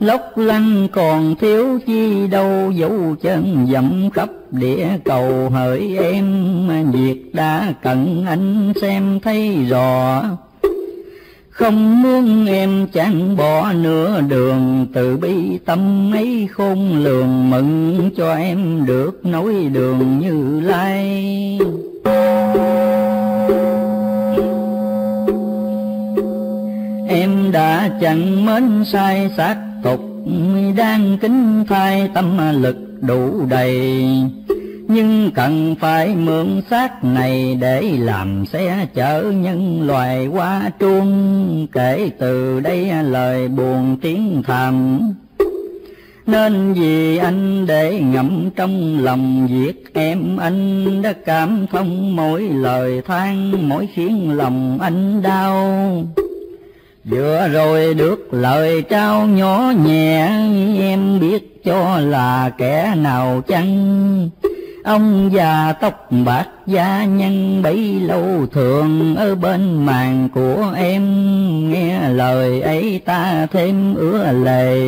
Lốc lăng còn thiếu chi đâu dấu chân dẫm khắp địa cầu. Hỡi em việc đã cận anh xem thấy rõ, không muốn em chẳng bỏ nửa đường. Từ bi tâm ấy khôn lường mừng cho em được nối đường Như Lai. Em đã chẳng mến sai xác tục, đang kính thay tâm lực đủ đầy. Nhưng cần phải mượn xác này để làm xe chở nhân loài qua truông. Kể từ đây lời buồn tiếng thầm, nên vì anh để ngậm trong lòng. Việc em anh đã cảm thông mỗi lời than, mỗi khiến lòng anh đau. Vừa rồi được lời trao nhỏ nhẹ, em biết cho là kẻ nào chăng. Ông già tóc bạc da nhăn bấy lâu thường ở bên màn của em. Nghe lời ấy ta thêm ứa lệ,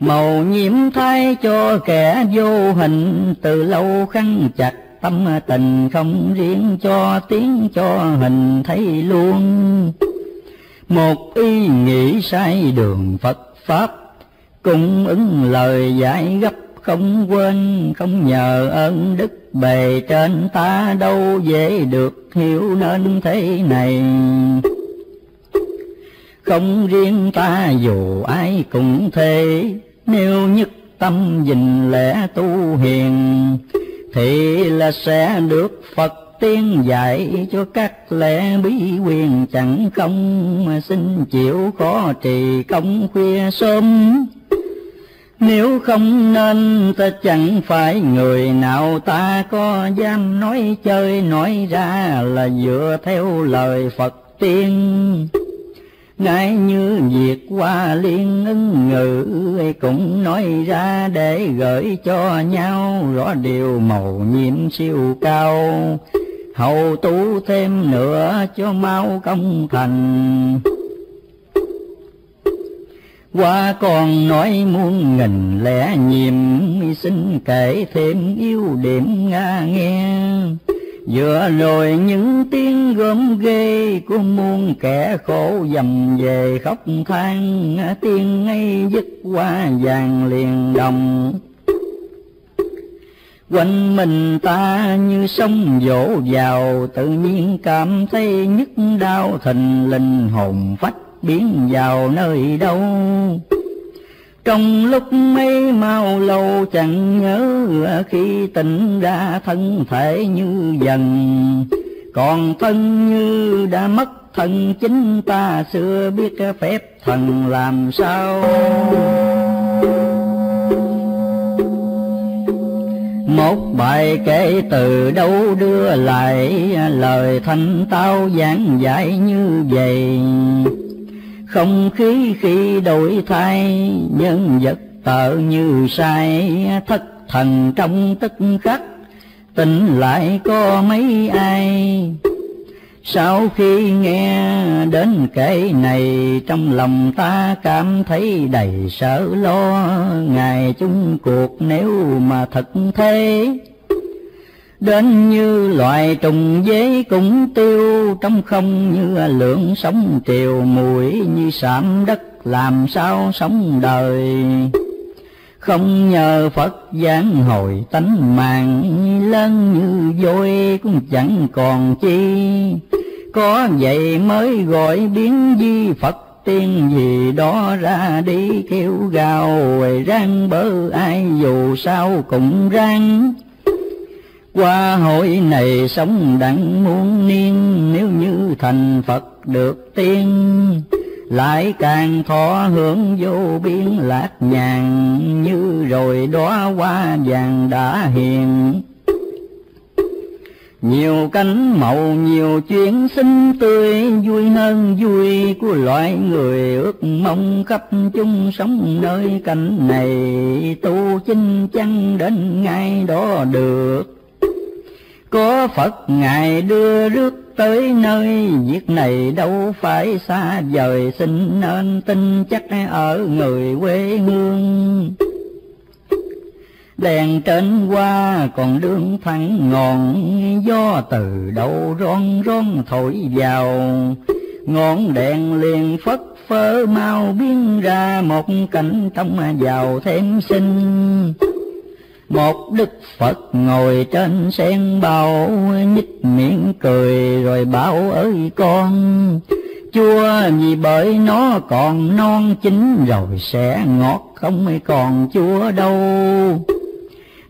màu nhiễm thay cho kẻ vô hình. Từ lâu khăn chặt tâm tình không riêng cho tiếng cho hình thấy luôn. Một ý nghĩ sai đường Phật Pháp, cung ứng lời giải gấp không quên. Không nhờ ơn đức bề trên ta đâu dễ được hiểu nên thế này. Không riêng ta dù ai cũng thế, nếu nhất tâm dình lẽ tu hiền, thì là sẽ được Phật tiên dạy cho các lẽ bí quyền chẳng không. Mà xin chịu khó trì công khuya sớm, nếu không nên ta chẳng phải người nào. Ta có dám nói chơi nói ra là dựa theo lời Phật tiên. Ngay như việc qua liên ứng ngữ cũng nói ra để gửi cho nhau. Rõ điều màu nhiệm siêu cao, hầu tu thêm nữa cho mau công thành. Qua còn nói muôn nghìn lẽ nhiệm, xin kể thêm yếu điểm nga nghe. Vừa rồi những tiếng gớm ghê của muôn kẻ khổ dầm về khóc than. Tiếng ấy dứt qua vàng liền đồng, quanh mình ta như sông vỗ vào. Tự nhiên cảm thấy nhức đau thình lình, hồn phách biến vào nơi đâu. Trong lúc mấy mau lâu chẳng nhớ, khi tỉnh ra thân thể như dần. Còn thân như đã mất thân chính ta, xưa biết phép thần làm sao. Một bài kể từ đâu đưa lại, lời thanh tao giảng giải như vậy. Không khí khi đổi thay, nhân vật tợ như sai. Thất thần trong tức khắc, tỉnh lại có mấy ai. Sau khi nghe đến kể này, trong lòng ta cảm thấy đầy sợ lo. Ngày chung cuộc nếu mà thật thế, đến như loài trùng dế cũng tiêu. Trong không như lượng sóng triều mũi, như sạm đất làm sao sống đời. Không nhờ Phật giáng hồi tánh mạng, lớn như voi cũng chẳng còn chi. Có vậy mới gọi biến di Phật tiên gì đó ra đi kêu gào. Ráng bớ ai dù sao cũng ráng, qua hội này sống đặng muôn niên. Nếu như thành Phật được tiên, lại càng thọ hưởng vô biên lạc nhàn. Như rồi đóa hoa vàng đã hiền, nhiều cánh màu nhiều chuyện xinh tươi. Vui hơn vui của loại người, ước mong khắp chung sống nơi cảnh này. Tu chinh chăng đến ngay đó được, có Phật Ngài đưa rước tới nơi. Việc này đâu phải xa vời, xin nên tin chắc ở người quê hương. Đèn trên hoa còn đương thẳng ngọn, gió từ đâu ron ron thổi vào. Ngọn đèn liền phất phơ mau biến ra, một cảnh trong giàu thêm xinh. Một Đức Phật ngồi trên sen bào, nhích miệng cười rồi bảo ơi con. Chua vì bởi nó còn non chín, rồi sẽ ngọt không còn chua đâu.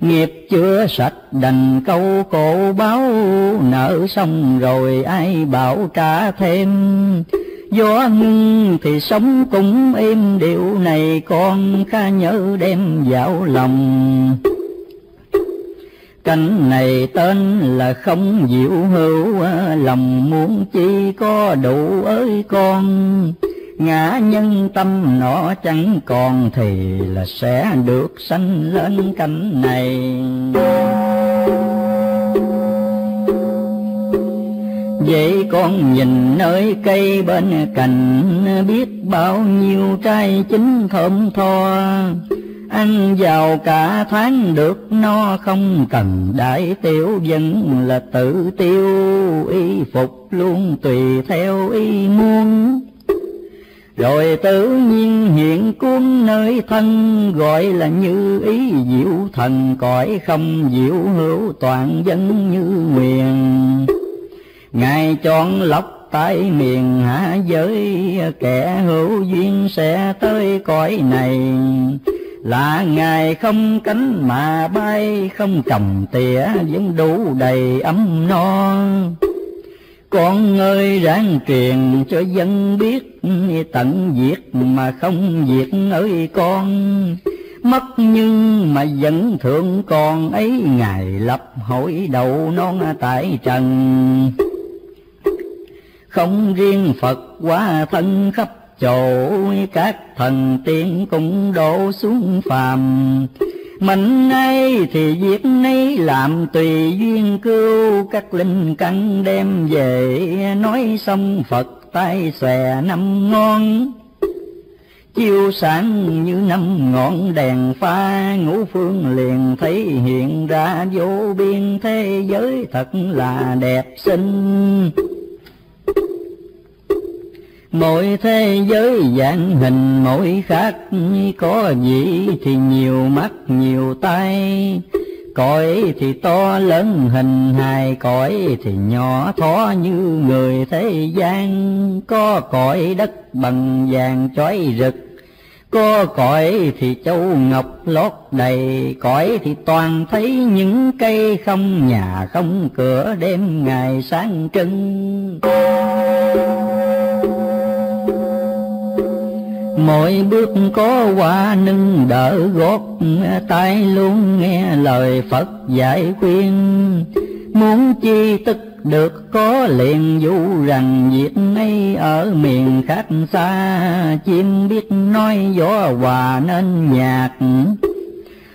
Nghiệp chưa sạch đành câu khổ báo, nợ xong rồi ai bảo trả thêm. Gió ngưng thì sống cũng êm, điều này con khá nhớ đem vào lòng. Cảnh này tên là không diệu hữu, lòng muốn chi có đủ ới con. Ngã nhân tâm nó chẳng còn, thì là sẽ được sanh lên cảnh này. Vậy con nhìn nơi cây bên cạnh, biết bao nhiêu trái chín thơm tho. Ăn vào cả tháng được no, không cần đại tiểu vẫn là tự tiêu. Y phục luôn tùy theo y muốn, rồi tự nhiên hiện cuốn nơi thân. Gọi là như ý diệu thần, cõi không diệu hữu toàn dân như nguyền. Ngài chọn lọc tại miền hạ giới, kẻ hữu duyên sẽ tới cõi này. Là Ngài không cánh mà bay, không cầm tỉa vẫn đủ đầy ấm no. Con ơi ráng truyền cho dân biết, tận diệt mà không diệt ơi con. Mất nhưng mà vẫn thương con ấy, Ngài lập hội đầu non tại trần. Không riêng Phật quá thân khắp chỗ, các thần tiên cũng đổ xuống phàm. Mình nay thì việc nay làm tùy duyên cưu, các linh căn đem về nói xong Phật tay xòe năm ngón. Chiêu sáng như năm ngọn đèn pha, ngũ phương liền thấy hiện ra vô biên thế giới thật là đẹp xinh. Mỗi thế giới dạng hình mỗi khác, có gì thì nhiều mắt nhiều tay. Cõi thì to lớn hình hài, cõi thì nhỏ thó như người thế gian. Có cõi đất bằng vàng chói rực, Có cõi thì châu ngọc lót đầy, cõi thì toàn thấy những cây không nhà không cửa đêm ngày sáng trưng. Mỗi bước có hoa nâng đỡ gót, tai luôn nghe lời Phật dạy khuyên. Muốn chi tức được có liền, dù rằng việc ấy ở miền khác xa. Chim biết nói gió hòa nên nhạc,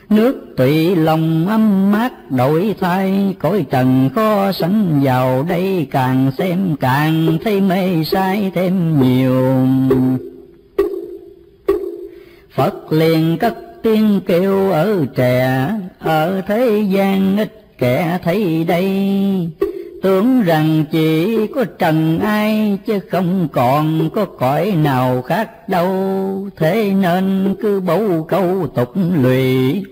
nước tùy lòng âm mát đổi thay. Cõi trần khó sánh vào đây, càng xem càng thấy mê say thêm nhiều. Phật liền cất tiếng kêu ở trẻ, ở thế gian ít kẻ thấy đây. Tưởng rằng chỉ có trần ai, chứ không còn có cõi nào khác đâu. Thế nên cứ bấu câu tục lụy,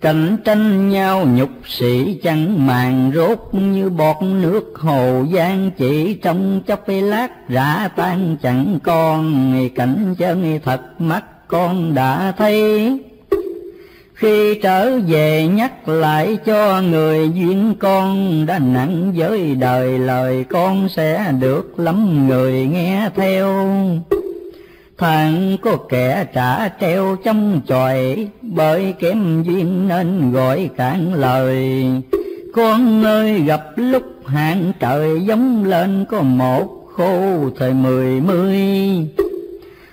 cạnh tranh nhau nhục sĩ chẳng màng. Rốt như bọt nước Hồ Giang, chỉ trong chốc lát rã tan chẳng còn. Cảnh chân thật mắt con đã thấy, khi trở về nhắc lại cho người. Duyên con đã nặng với đời, lời con sẽ được lắm người nghe theo. Thằng có kẻ trả treo trong chòi, bởi kém duyên nên gọi cản lời. Con ơi gặp lúc hạn trời, giống lên có một khô thời mười mươi.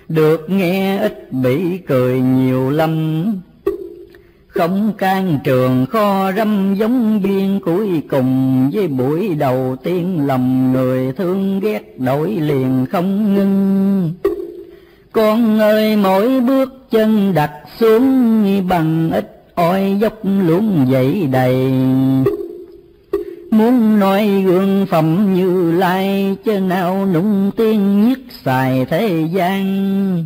Được nghe ít bị cười nhiều lắm, không can trường kho râm giống duyên. Cuối cùng với buổi đầu tiên, lòng người thương ghét đổi liền không ngưng. Con ơi mỗi bước chân đặt xuống, bằng ít oi dốc luôn dậy đầy. Muốn nói gương phẩm Như Lai, chớ nào nụng tiếng nhất xài thế gian.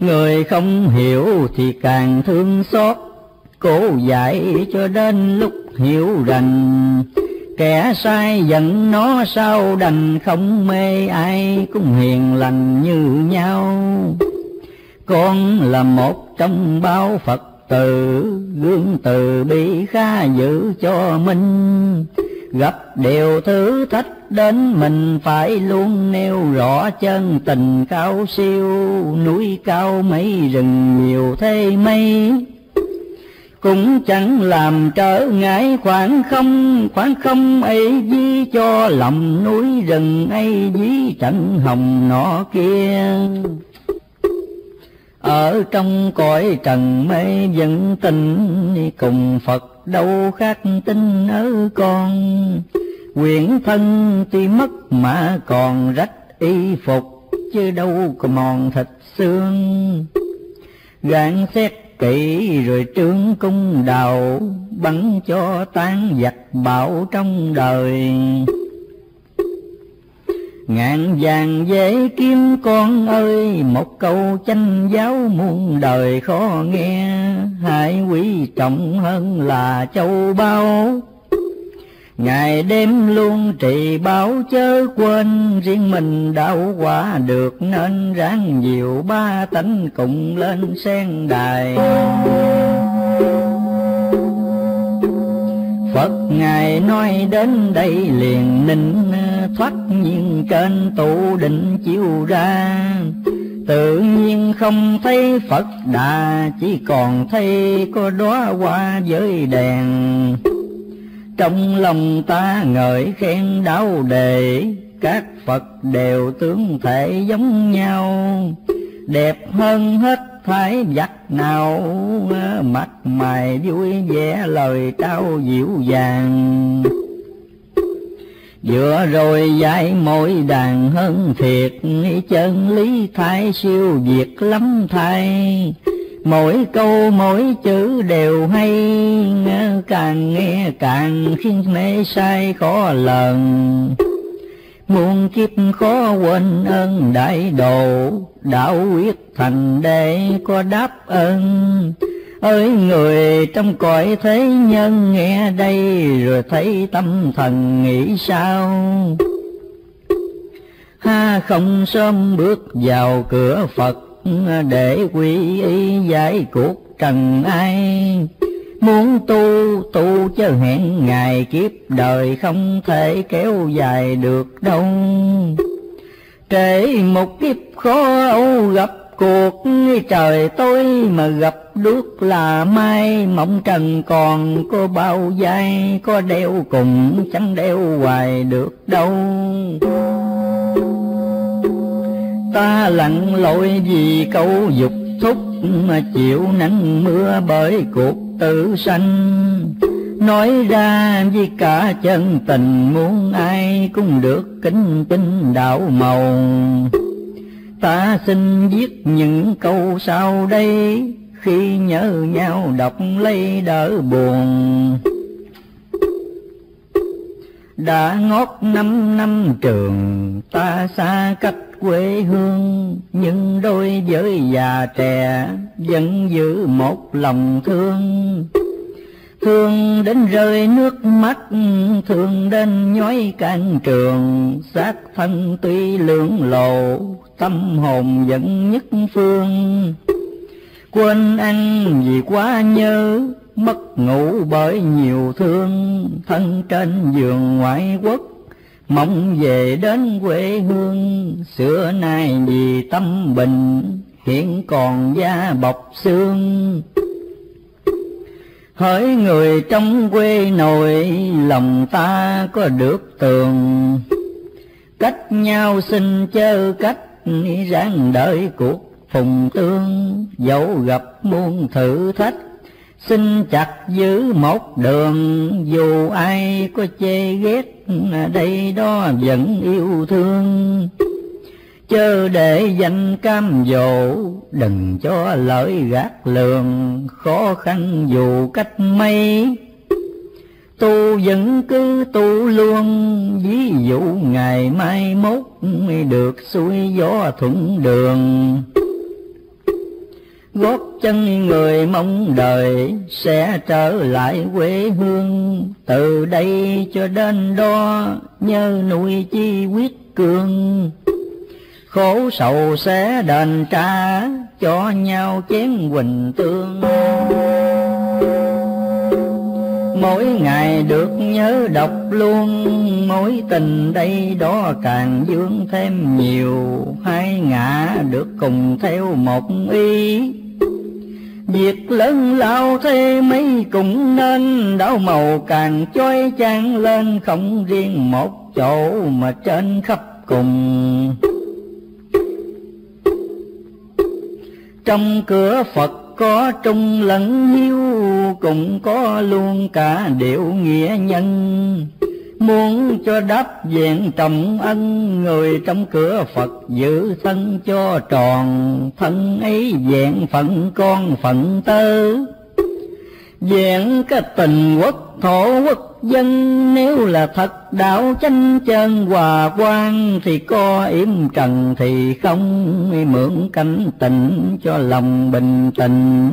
Người không hiểu thì càng thương xót, cố dạy cho đến lúc hiểu rành. Kẻ sai giận nó sao đành, không mê ai cũng hiền lành như nhau. Con là một trong bao Phật tử, gương từ bi khá giữ cho mình. Gặp điều thử thách đến mình, phải luôn nêu rõ chân tình cao siêu. Núi cao mấy rừng nhiều thế mây, cũng chẳng làm trở ngại khoảng không ấy dí cho lòng. Núi rừng ấy dí trận hồng nọ kia. Ở trong cõi trần mê vẫn tình, cùng Phật đâu khác tin ở con. Quyển thân tuy mất mà còn rách y phục, chứ đâu có mòn thịt xương. Gạn xét kỹ rồi trướng cung đào, bắn cho tan giặc bão trong đời. Ngàn vàng dễ kiếm con ơi, một câu chánh giáo muôn đời khó nghe. Hãy quý trọng hơn là châu báu, ngày đêm luôn trì báo chớ quên. Riêng mình đạo quả được nên ráng nhiều, ba tánh cùng lên sen đài. Phật ngài nói đến đây liền ninh, thoát nhiên trên tụ định chiếu ra. Tự nhiên không thấy Phật Đà, chỉ còn thấy có đóa hoa với đèn. Trong lòng ta ngợi khen đáo đề, các Phật đều tướng thể giống nhau. Đẹp hơn hết thái vật nào, mặt mày vui vẻ lời trao dịu dàng. Vừa rồi dạy mỗi đàn hơn thiệt, chân lý thái siêu việt lắm thay. Mỗi câu mỗi chữ đều hay, càng nghe càng khiến mê say khó lần. Muôn kiếp khó quên ơn đại đồ, đạo quyết thành để có đáp ơn. Ơi người trong cõi thế nhân nghe đây, rồi thấy tâm thần nghĩ sao. ha không sớm bước vào cửa Phật, để quy y giải cuộc trần ai. Muốn tu, tu chớ hẹn ngày, kiếp đời không thể kéo dài được đâu. Trễ một kiếp khó âu gặp cuộc, trời tối mà gặp đuốc là mai. Mộng trần còn có bao giây, có đeo cùng chẳng đeo hoài được đâu. Ta lặn lội vì câu dục thúc, mà chịu nắng mưa bởi cuộc tự sanh. Nói ra với cả chân tình, muốn ai cũng được kính tinh đạo màu. Ta xin viết những câu sau đây, khi nhớ nhau đọc lấy đỡ buồn. Đã ngót 5 năm trường, ta xa cách quê hương, nhưng đôi giới già trẻ vẫn giữ một lòng thương. Thương đến rơi nước mắt, thương đến nhói can trường. Xác thân tuy lưỡng lộ, tâm hồn vẫn nhất phương. Quên ăn vì quá nhớ, mất ngủ bởi nhiều thương. Thân trên giường ngoại quốc, mong về đến quê hương. Xưa nay vì tâm bình, hiện còn da bọc xương. Hỡi người trong quê nội, lòng ta có được tường. Cách nhau xin chớ cách, ráng đợi cuộc phùng tương. Dẫu gặp muôn thử thách, xin chặt giữ một đường. Dù ai có chê ghét, đây đó vẫn yêu thương. Chớ để danh cam dỗ, đừng cho lợi gạt lường. Khó khăn dù cách mấy, tu vẫn cứ tu luôn. Ví dụ ngày mai mốt, được xuôi gió thuận đường. Gót chân người mong đời, sẽ trở lại quê hương. Từ đây cho đến đó, nhớ nuôi chi quyết cường. Khổ sầu sẽ đền trả, cho nhau chén quỳnh tương. Mỗi ngày được nhớ đọc luôn, mối tình đây đó càng dương thêm nhiều. Hai ngã được cùng theo một ý, việc lớn lao thế mấy cũng nên. Đảo màu càng chói chang lên, không riêng một chỗ mà trên khắp cùng. Trong cửa Phật có trung lẫn hiếu, cũng có luôn cả điệu nghĩa nhân. Muốn cho đáp vẹn trọng ân, người trong cửa Phật giữ thân cho tròn. Thân ấy vẹn phận con phận tơ, vẹn cái tình quốc thổ quốc dân. Nếu là thật đạo chánh chân hòa quang, thì có yểm trần thì không. Mượn cảnh tịnh cho lòng bình tĩnh,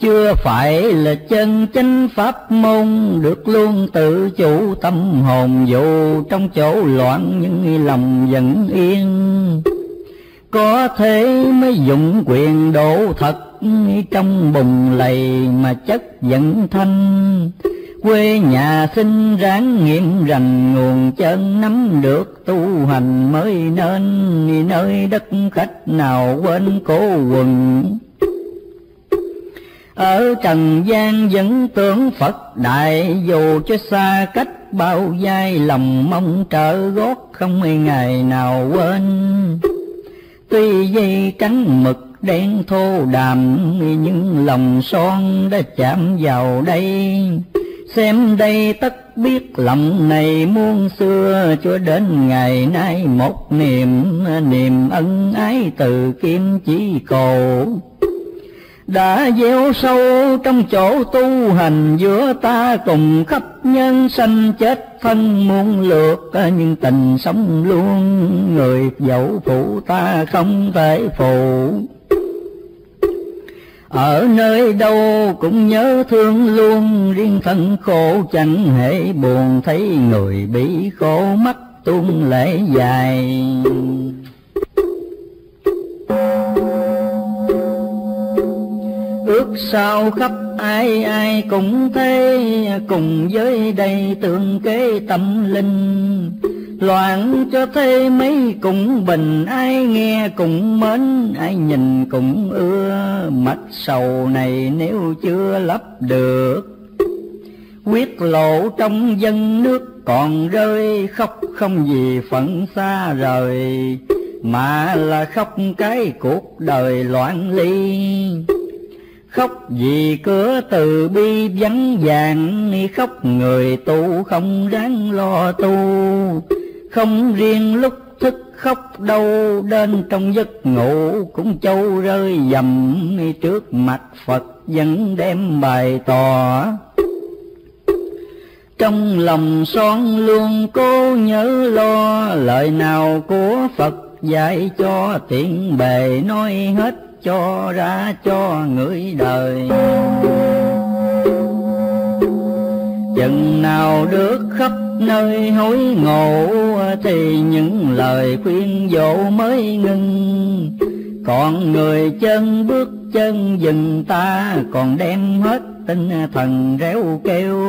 chưa phải là chân chánh pháp môn. Được luôn tự chủ tâm hồn, dù trong chỗ loạn nhưng lòng vẫn yên. Có thế mới dụng quyền độ thật, trong bùng lầy mà chất vẫn thanh. Quê nhà xin ráng nghiệm rành, nguồn chân nắm được tu hành mới nên. Nơi đất khách nào quên cố quần, ở trần gian vẫn tưởng Phật đại. Dù cho xa cách bao giây, lòng mong trở gót không ngày nào quên. Tuy dây trắng mực đen thô đàm, những lòng son đã chạm vào đây. Xem đây tất biết lòng này muôn xưa, cho đến ngày nay một niềm. Niềm ân ái từ kim chỉ cầu, đã gieo sâu trong chỗ tu hành. Giữa ta cùng khắp nhân sanh, chết thân muôn lượt nhưng tình sống luôn. Người dẫu phụ ta không thể phụ, ở nơi đâu cũng nhớ thương luôn. Riêng thân khổ chẳng hề buồn, thấy người bị khổ mắc tuôn lễ dài. Ước sao khắp ai ai cũng thấy, cùng với đây tương kế tâm linh. Loạn cho thấy mấy cũng bình, ai nghe cũng mến, ai nhìn cũng ưa. Mạch sầu này nếu chưa lấp được, quyết lộ trong dân nước còn rơi. Khóc không vì phận xa rời, mà là khóc cái cuộc đời loạn ly. Khóc vì cửa từ bi vắng vàng, khóc người tu không ráng lo tu. Không riêng lúc thức khóc đâu, đến trong giấc ngủ cũng châu rơi dầm. Trước mặt Phật vẫn đem bày tỏ, trong lòng son luôn cố nhớ lo. Lời nào của Phật dạy cho tiện bề, nói hết cho ra cho người đời. Chừng nào được khắp nơi hối ngộ, thì những lời khuyên dỗ mới ngừng. Còn người chân bước chân dừng ta, còn đem hết tinh thần réo kêu.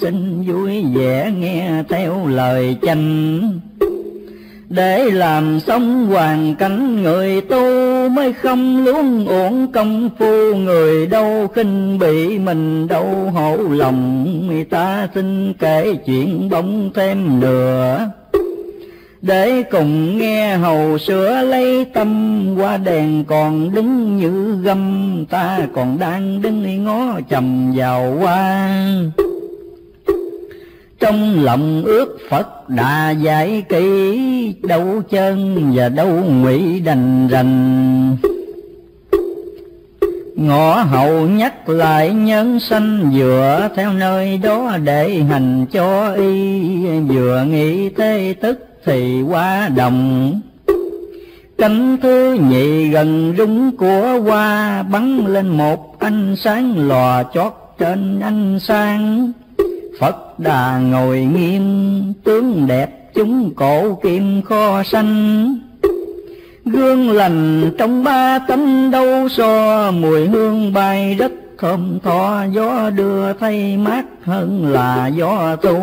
Xin vui vẻ nghe theo lời chánh, để làm sống hoàn cảnh người tu. Mới không luống uổng công phu người đâu, khinh bị mình đâu hổ lòng. Người ta xin kể chuyện bóng thêm nữa, để cùng nghe hầu sửa lấy tâm. Qua đèn còn đứng như gâm, ta còn đang đứng ngó chầm vào qua. Trong lòng ước Phật đã giải kỹ, đâu chân và đâu ngụy đành rành. Ngõ hậu nhắc lại nhân sanh dựa, theo nơi đó để hành cho y. Vừa nghĩ thế tức thì qua đồng, cánh thứ nhị gần rúng của hoa. Bắn lên một ánh sáng lòa chót trên ánh sáng. Phật Đà ngồi nghiêm, tướng đẹp chúng cổ kim kho xanh. Gương lành trong ba tấm đâu so, mùi hương bay đất thơm tho. Gió đưa thay mát hơn là gió tu.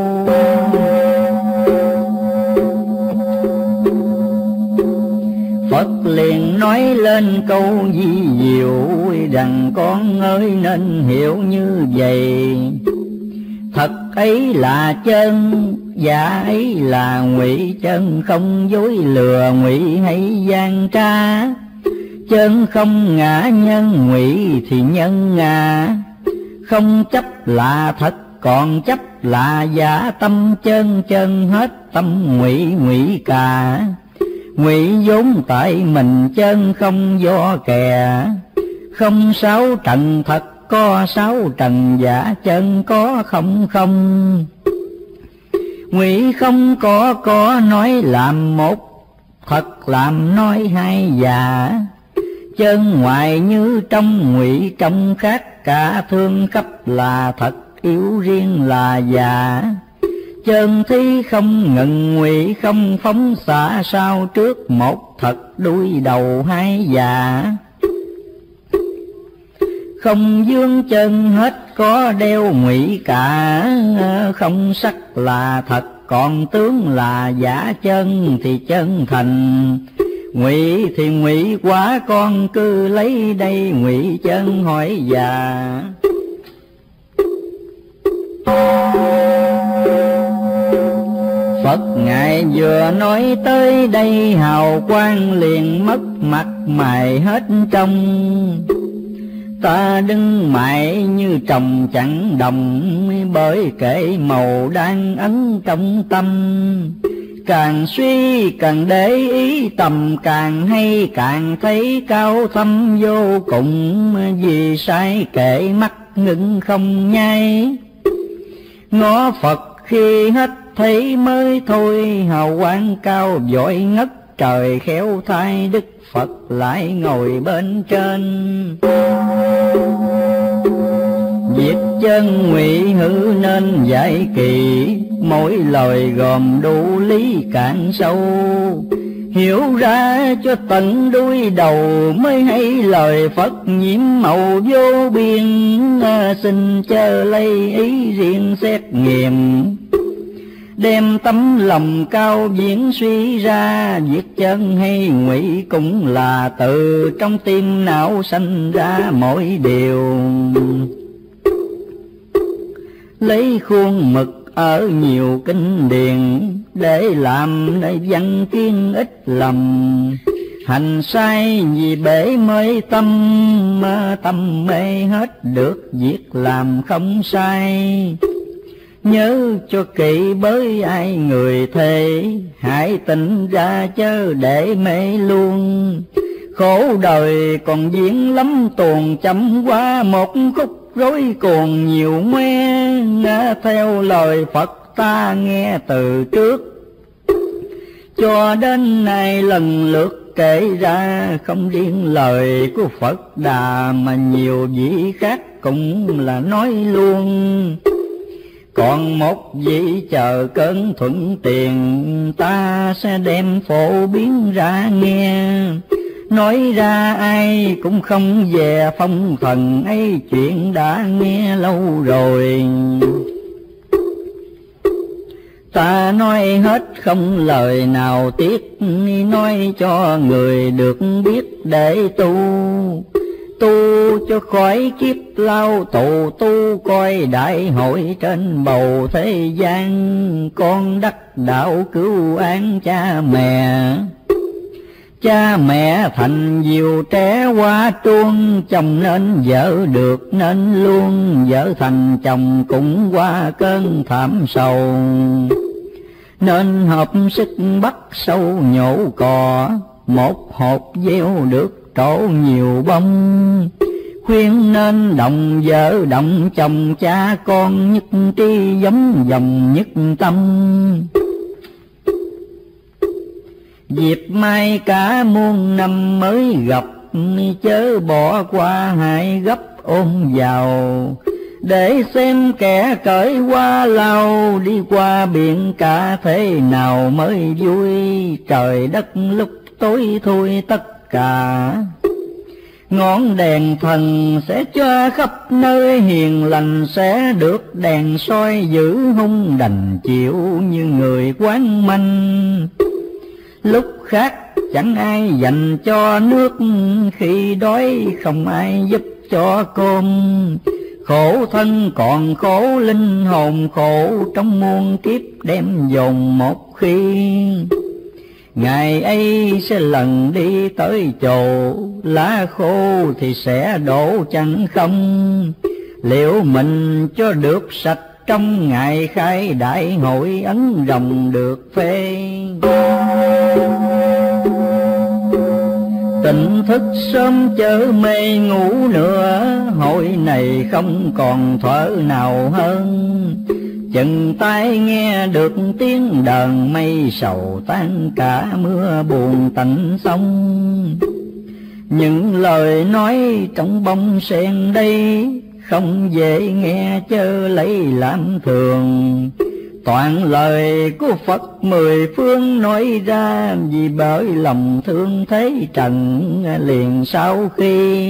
Phật liền nói lên câu vi diệu, rằng con ơi nên hiểu như vậy. Thật ấy là chân, giả ấy là ngụy. Chân không dối lừa ngụy hay gian trá, chân không ngã nhân ngụy thì nhân ngã. Không chấp là thật, còn chấp là giả. Tâm chân chân hết tâm ngụy ngụy cả. Ngụy vốn tại mình chân không do kẻ. Không sáu trần thật, có sáu trần giả. Chân có không không, ngụy không có nói làm một. Thật làm nói hai giả. Chân ngoài như trong, ngụy trong khác cả. Thương khắp là thật, yếu riêng là giả. Chân thí không ngừng, ngụy không phóng xả. Sao trước một thật, đuôi đầu hai giả. Không dương chân hết có đeo ngụy cả. Không sắc là thật, còn tướng là giả. Chân thì chân thành, ngụy thì ngụy quá. Con cứ lấy đây ngụy chân hỏi già. Phật ngài vừa nói tới đây, hào quang liền mất mặt mày hết trong. Ta đứng mãi như trồng chẳng đồng, bởi kể màu đang ấn trong tâm. Càng suy càng để ý tầm, càng hay càng thấy cao thâm vô cùng. Vì sai kể mắt ngưng không nhai, ngó Phật khi hết thấy mới thôi. Hào quang cao vội ngất trời, khéo thay đức Phật lại ngồi bên trên. nghiệp chân ngụy hữu nên giải kỳ, mỗi lời gồm đủ lý cạn sâu. Hiểu ra cho tận đuôi đầu mới hay lời Phật nhiễm màu vô biên. Xin chớ lấy ý riêng xét nghiệm, đem tấm lòng cao viễn suy ra. Việc chân hay ngụy cũng là từ trong tim não sanh ra mỗi điều. Lấy khuôn mực ở nhiều kinh điển để làm nơi văn kiên ít lầm. Hành sai vì bể mới tâm, mơ tâm mê hết được việc làm không sai. Nhớ cho kỹ bới ai người thề, hãy tỉnh ra chớ để mê luôn. Khổ đời còn diễn lắm tuồng chấm qua một khúc rối cuồng nhiều mê. Theo lời Phật ta nghe từ trước, cho đến nay lần lượt kể ra. Không riêng lời của Phật Đà mà nhiều vị khác cũng là nói luôn. Còn một vị chờ cơn thuận tiện, ta sẽ đem phổ biến ra nghe. Nói ra ai cũng không về phong thần ấy, chuyện đã nghe lâu rồi. Ta nói hết không lời nào tiếc, nói cho người được biết để tu. Tu cho khỏi kiếp lao tù, tu coi đại hội trên bầu thế gian. Con đắc đạo cứu án cha mẹ, cha mẹ thành diều trẻ qua tuôn. Chồng nên vợ được nên luôn, vợ thành chồng cũng qua cơn thảm sầu. Nên hợp sức bắt sâu nhổ cỏ, một hột gieo được trổ nhiều bông. Khuyên nên đồng vợ đồng chồng, cha con nhất trí giống dòng nhất tâm. Dịp mai cả muôn năm mới gặp, chớ bỏ qua hại gấp ôm vào. Để xem kẻ cởi qua lao, đi qua biển cả thế nào mới vui. Trời đất lúc tối thui tất cả, ngọn đèn thần sẽ cho khắp nơi. Hiền lành sẽ được đèn soi giữ, hung đành chịu như người quán manh. Lúc khác chẳng ai dành cho nước, khi đói không ai giúp cho cơm. Khổ thân còn khổ linh hồn khổ, trong muôn kiếp đem dồn một khi. Ngày ấy sẽ lần đi tới chỗ, lá khô thì sẽ đổ chẳng không. Liệu mình cho được sạch trong ngày khai đại hội, ấn rồng được phê. Tỉnh thức sớm chớ mê ngủ nữa, hội này không còn thở nào hơn. Chừng tai nghe được tiếng đờn, mây sầu tan cả mưa buồn tạnh sông. Những lời nói trong bông sen đây, không dễ nghe chớ lấy làm thường. Toàn lời của Phật mười phương nói ra, vì bởi lòng thương thế trần. Liền sau khi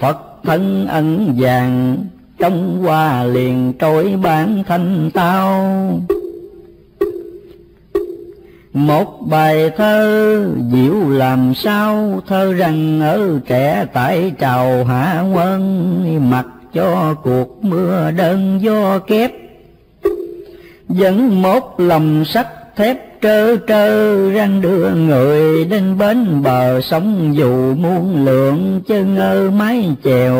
Phật thân ẩn vàng, trong hoa liền trỗi bản thân tao. Một bài thơ diệu làm sao, thơ rằng ở trẻ tại trào hạ quân. Mặc cho cuộc mưa đơn gió kép, vẫn một lòng sắt thép trơ trơ. Răng đưa người đến bến bờ sông, dù muôn lượng chớ ngơ mái chèo.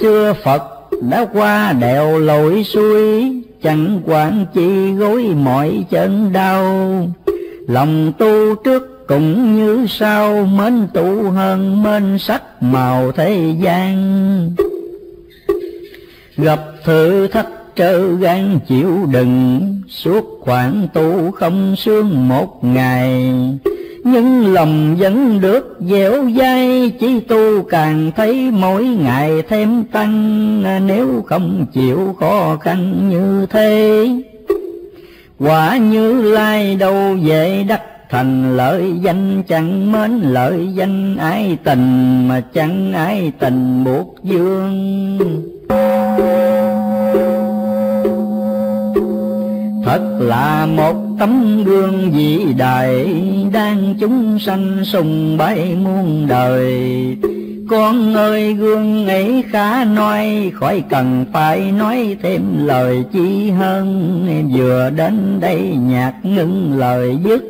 Xưa Phật đã qua đèo lội xuôi, chẳng quản chi gối mọi chân đau. Lòng tu trước cũng như sau, mến tu hơn mến sắc màu thế gian. Gặp thử thách trơ gan chịu đựng, suốt khoảng tu không sương một ngày. nhưng lòng vẫn được dẻo dai, chỉ tu càng thấy mỗi ngày thêm tăng, nếu không chịu khó khăn như thế, quả Như Lai đâu về đắc thành. Lợi danh chẳng mến lợi danh ái tình, mà chẳng ái tình buộc dương. Thật là một tấm gương vĩ đại, đang chúng sanh sùng bái muôn đời. Con ơi gương ấy khá nói, khỏi cần phải nói thêm lời chi hơn. Vừa đến đây nhạc ngưng lời dứt,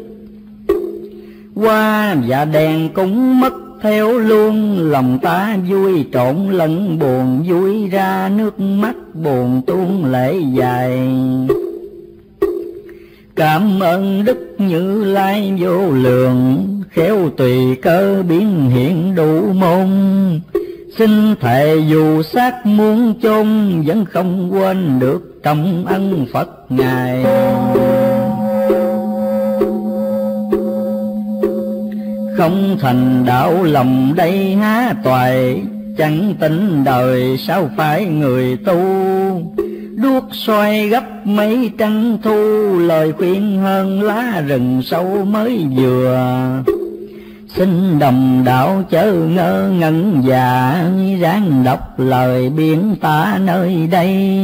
hoa và đèn cũng mất theo luôn. Lòng ta vui trộn lẫn buồn, vui ra nước mắt buồn tuôn lệ dài. Cảm ơn Đức Như Lai vô lượng, khéo tùy cơ biến hiện đủ môn. Xin thề dù xác muốn chôn, vẫn không quên được trọng ân Phật Ngài. Không thành đạo lòng đây há toại, chẳng tỉnh đời sao phải người tu. Đuốc xoay gấp mấy trăng thu, lời khuyên hơn lá rừng sâu mới vừa. Xin đồng đạo chớ ngơ ngẩn dạ, ráng đọc lời biển tả nơi đây.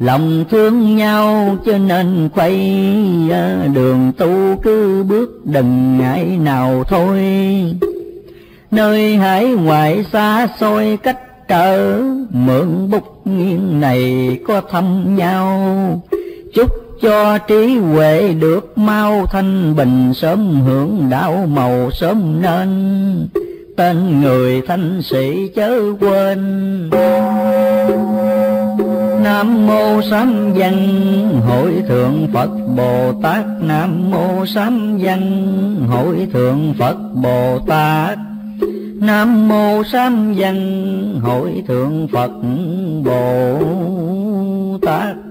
Lòng thương nhau cho nên quay, đường tu cứ bước đừng ngại nào thôi. Nơi hải ngoại xa xôi cách trở, mượn bút nghiêng này có thăm nhau. Chúc cho trí huệ được mau thanh bình, sớm hưởng đạo màu sớm nên. Tên người thanh sĩ chớ quên. Nam Mô Sám Văn Hội Thượng Phật Bồ Tát. Nam Mô Sám Văn Hội Thượng Phật Bồ Tát. Nam Mô Sám Văn Hội Thượng Phật Bồ Tát.